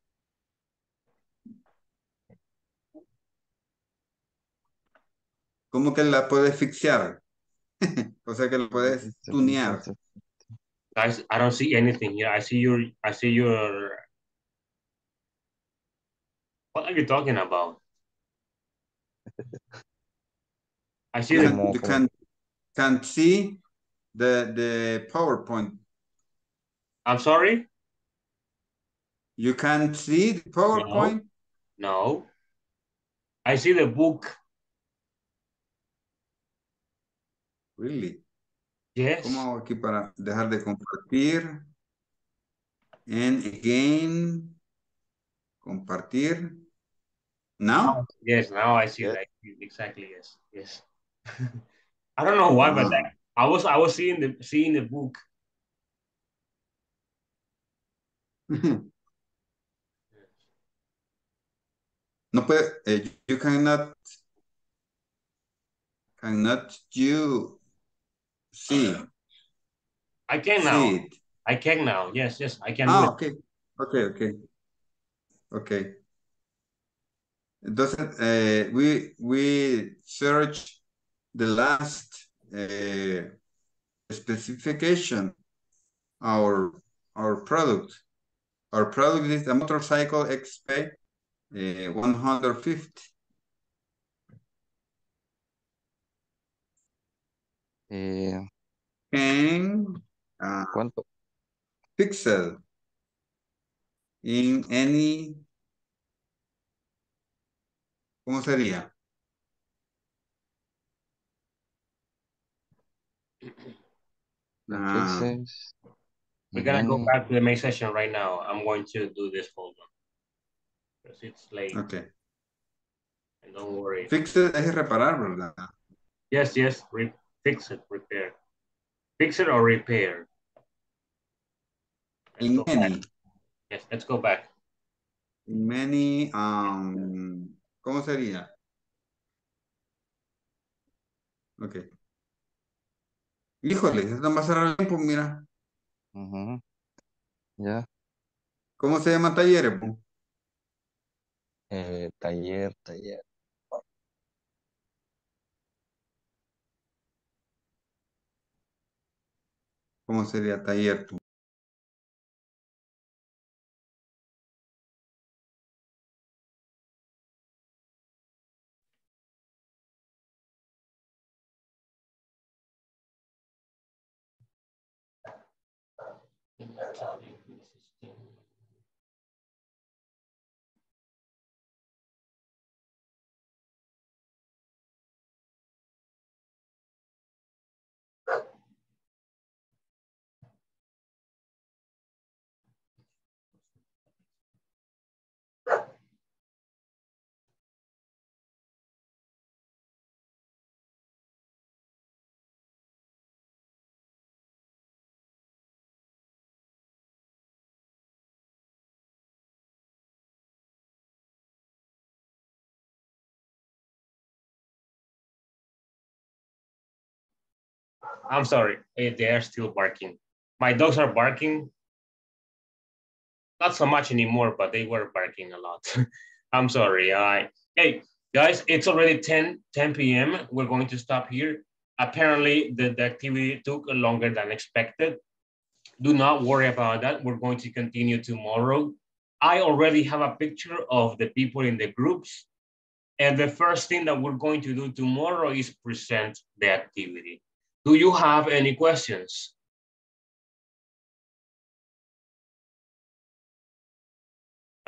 ¿Cómo que la puedes fixear? O sea que la puedes tunear. Guys, I don't see anything here. I see your. What are you talking about? I see you can see the PowerPoint. I'm sorry? You can see the PowerPoint? No. I see the book. Really? Yes. ¿Cómo hago aquí para dejar de compartir? And again, compartir. Now? Yes, now I see that. Exactly, yes. I don't know why, but that, I was seeing the book. No, but you cannot you see. I can now. I can now. Yes, I can. Ah, okay. Okay. Entonces, we search the last specification, our product. Our product is a motorcycle XP 150. ¿Cuánto? Pixel in any, ¿cómo sería? We're gonna go back to the main session right now. I'm going to do this, hold on, because it's late. Okay. And don't worry. Fix it es reparar, ¿verdad? Yes. Fix it, repair. Fix it or repair. In many. Yes, let's go back. In many, ¿cómo sería? Ok. Híjole, se nos va a cerrar el tiempo, mira. Ya. ¿Cómo se llama talleres? Taller. ¿Cómo sería taller tú? I'm sorry, they are still barking. My dogs are barking. Not so much anymore, but they were barking a lot. I'm sorry. Hey, guys, it's already 10 p.m. We're going to stop here. Apparently, the activity took longer than expected. Do not worry about that. We're going to continue tomorrow. I already have a picture of the people in the groups. And the first thing that we're going to do tomorrow is present the activity. Do you have any questions?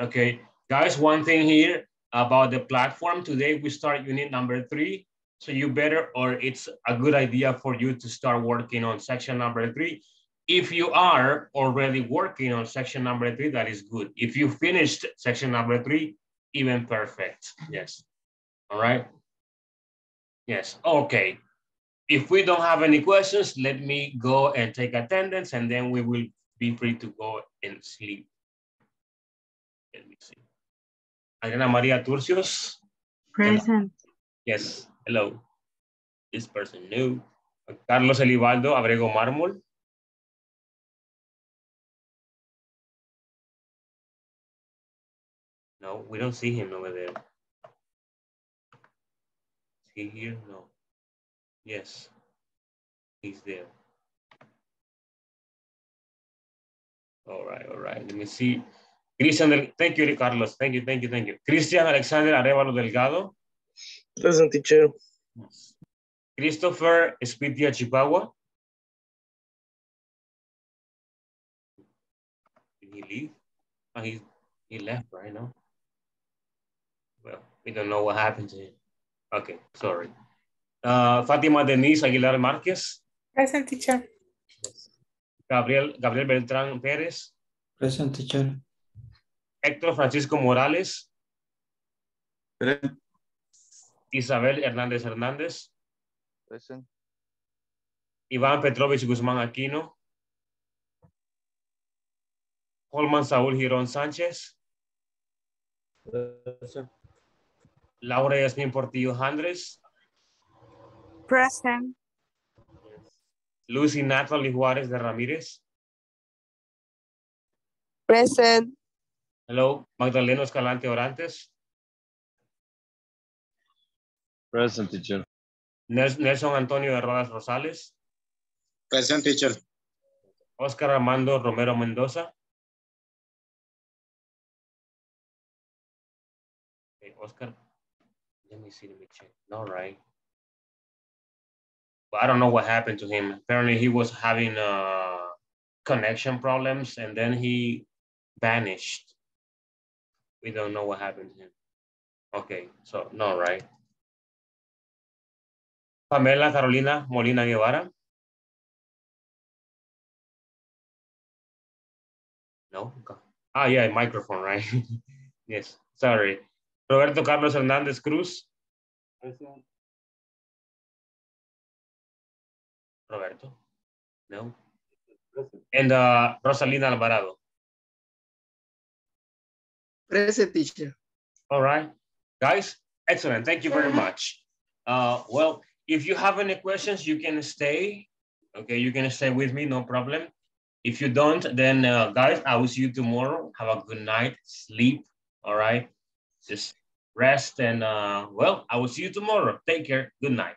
Okay, guys, one thing here about the platform. Today we start unit number 3. So you better, or it's a good idea for you to start working on section number 3. If you are already working on section number 3, that is good. If you finished section number 3, even perfect, yes. All right, yes, okay. If we don't have any questions, let me go and take attendance and then we will be free to go and sleep. Let me see. Adriana Maria Turcios. Present. Hello. Yes, hello. This person new. Carlos Elizbaldo Abrego Marmol. No, we don't see him over there. Is he here? No. Yes, he's there. All right, let me see. Christian, thank you, Carlos. Thank you. Christian Alexander Arevalo Delgado. Present, teacher. Christopher Espitia Chipagua. Did he leave? Oh, he left right now. Well, we don't know what happened to him. Okay, sorry. Fatima Denise Aguilar Márquez. Present, teacher. Yes. Gabriel Beltrán Pérez. Present, teacher. Hector Francisco Morales. Present. Isabel Hernandez. Present. Iván Petrovich Guzmán Aquino. Holman Saúl Girón Sanchez. Present. Laura Yasmin Portillo Andres. Present. Lucy Natalie Juarez de Ramirez. Present. Hello. Magdaleno Escalante Orantes. Present, teacher. Nelson Antonio Rodas Rosales. Present, teacher. Oscar Armando Romero Mendoza. Okay, Oscar, let me check. All right. I don't know what happened to him. Apparently he was having connection problems and then he vanished. We don't know what happened to him. Okay, so no, right. Pamela Carolina Molina Guevara. No, ah, yeah, microphone, right? Yes, sorry. Roberto Carlos Hernández Cruz. Present. Roberto, no. And Rosalina Alvarado. Present, teacher. All right, guys, excellent. Thank you very much. Well, if you have any questions, you can stay. Okay, you can stay with me, no problem. If you don't, then guys, I will see you tomorrow. Have a good night, sleep, all right? Just rest and well, I will see you tomorrow. Take care, good night.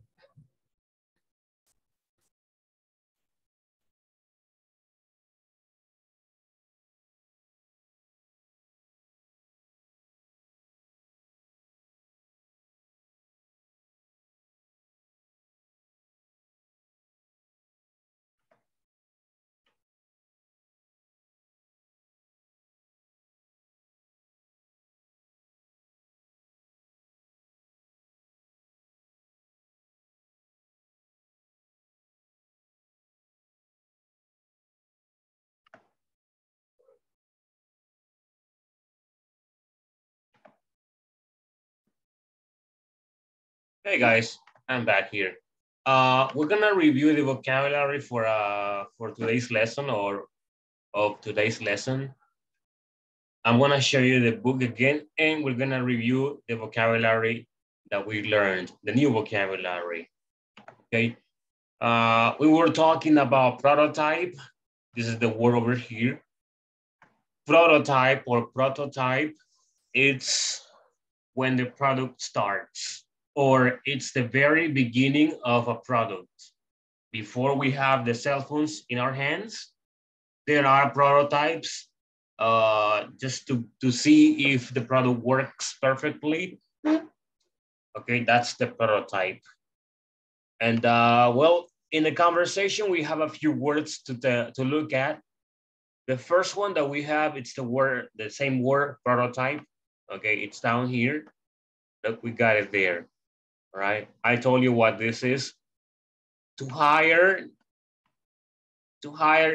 Hey guys, I'm back here. We're gonna review the vocabulary for today's lesson or of today's lesson. I'm gonna show you the book again and we're gonna review the vocabulary that we learned, the new vocabulary, okay? We were talking about prototype. This is the word over here. Prototype or prototype, it's when the product starts, or it's the very beginning of a product. Before we have the cell phones in our hands, there are prototypes just to see if the product works perfectly. Okay, that's the prototype. And well, in the conversation, we have a few words to look at. The first one that we have, it's the word, the same word, prototype. Okay, it's down here. Look, we got it there, all right? I told you what this is. To hire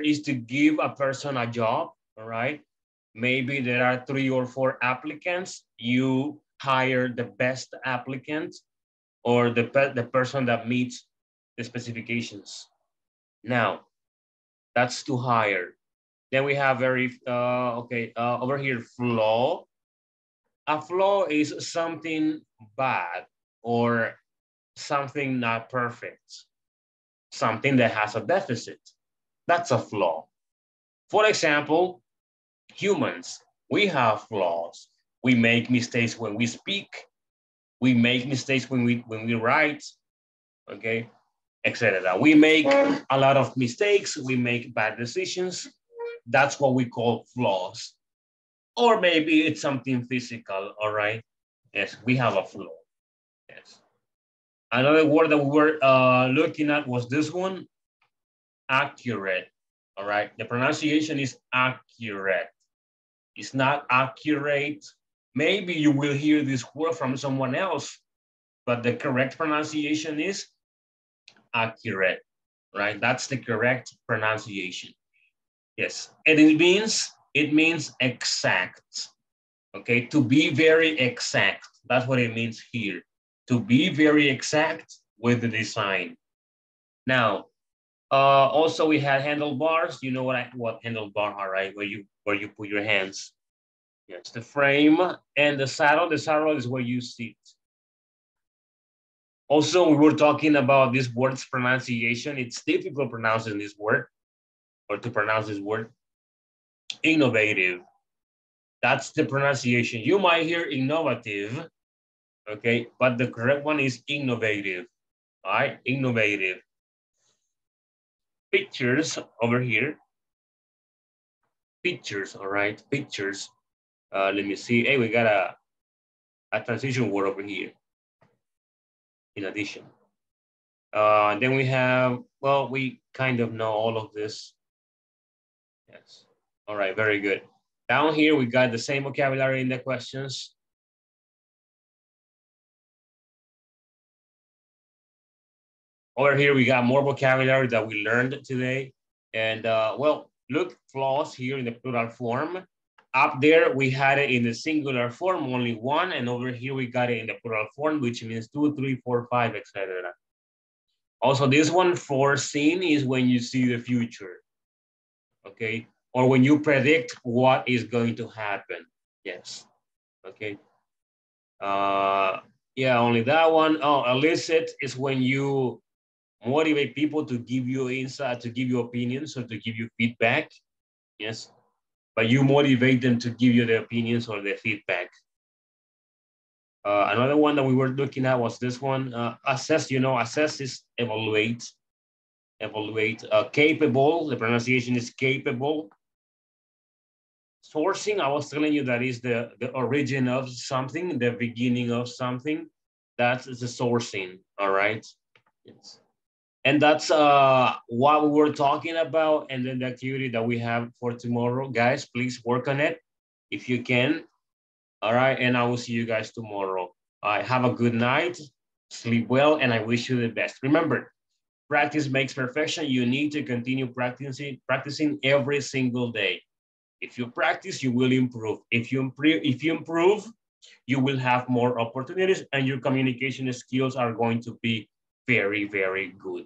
is to give a person a job, all right? Maybe there are 3 or 4 applicants. You hire the best applicant, or the person that meets the specifications. Now, that's to hire. Then we have over here, flaw. A flaw is something bad or something not perfect, something that has a deficit. That's a flaw. For example, humans, we have flaws. We make mistakes when we speak. We make mistakes when we write, okay, etc. We make a lot of mistakes. We make bad decisions. That's what we call flaws. Or maybe it's something physical, all right? Yes, we have a flaw, yes. Another word that we were looking at was this one, accurate, all right? The pronunciation is accurate. It's not accurate. Maybe you will hear this word from someone else, but the correct pronunciation is accurate, right? That's the correct pronunciation. Yes, and it means exact, okay? To be very exact, that's what it means here. To be very exact with the design. Now, also we had handlebars. You know what handlebar are, right? Where you put your hands. Yes, the frame and the saddle. The saddle is where you sit. Also, we were talking about this word's pronunciation. It's difficult pronouncing this word, or to pronounce this word. Innovative, that's the pronunciation. You might hear innovative, okay? But the correct one is innovative, all right? Innovative. Pictures over here. Pictures, all right, pictures. Let me see. Hey, we got a transition word over here in addition. Then we have, well, we kind of know all of this. Yes. All right, very good. Down here, we got the same vocabulary in the questions. Over here, we got more vocabulary that we learned today. And well, look, flaws here in the plural form. Up there, we had it in the singular form, only one, and over here we got it in the plural form, which means 2, 3, 4, 5, etc. Also, this one, foreseen, is when you see the future, okay? Or when you predict what is going to happen, yes, okay? Yeah, only that one. Oh, elicit is when you motivate people to give you insight, to give you opinions, or to give you feedback, yes? But you motivate them to give you their opinions or their feedback. Another one that we were looking at was this one, assess. You know, assess is evaluate, evaluate. Capable, the pronunciation is capable. Sourcing, I was telling you that is the origin of something, the beginning of something. That's the sourcing, all right? Yes. And that's what we were talking about, and then the activity that we have for tomorrow. Guys, please work on it if you can. All right, and I will see you guys tomorrow. All right, have a good night, sleep well, and I wish you the best. Remember, practice makes perfection. You need to continue practicing every single day. If you practice, you will improve. If you improve, you will have more opportunities, and your communication skills are going to be very, very good.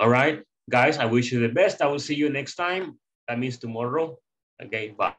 All right, guys, I wish you the best. I will see you next time. That means tomorrow. Okay, bye.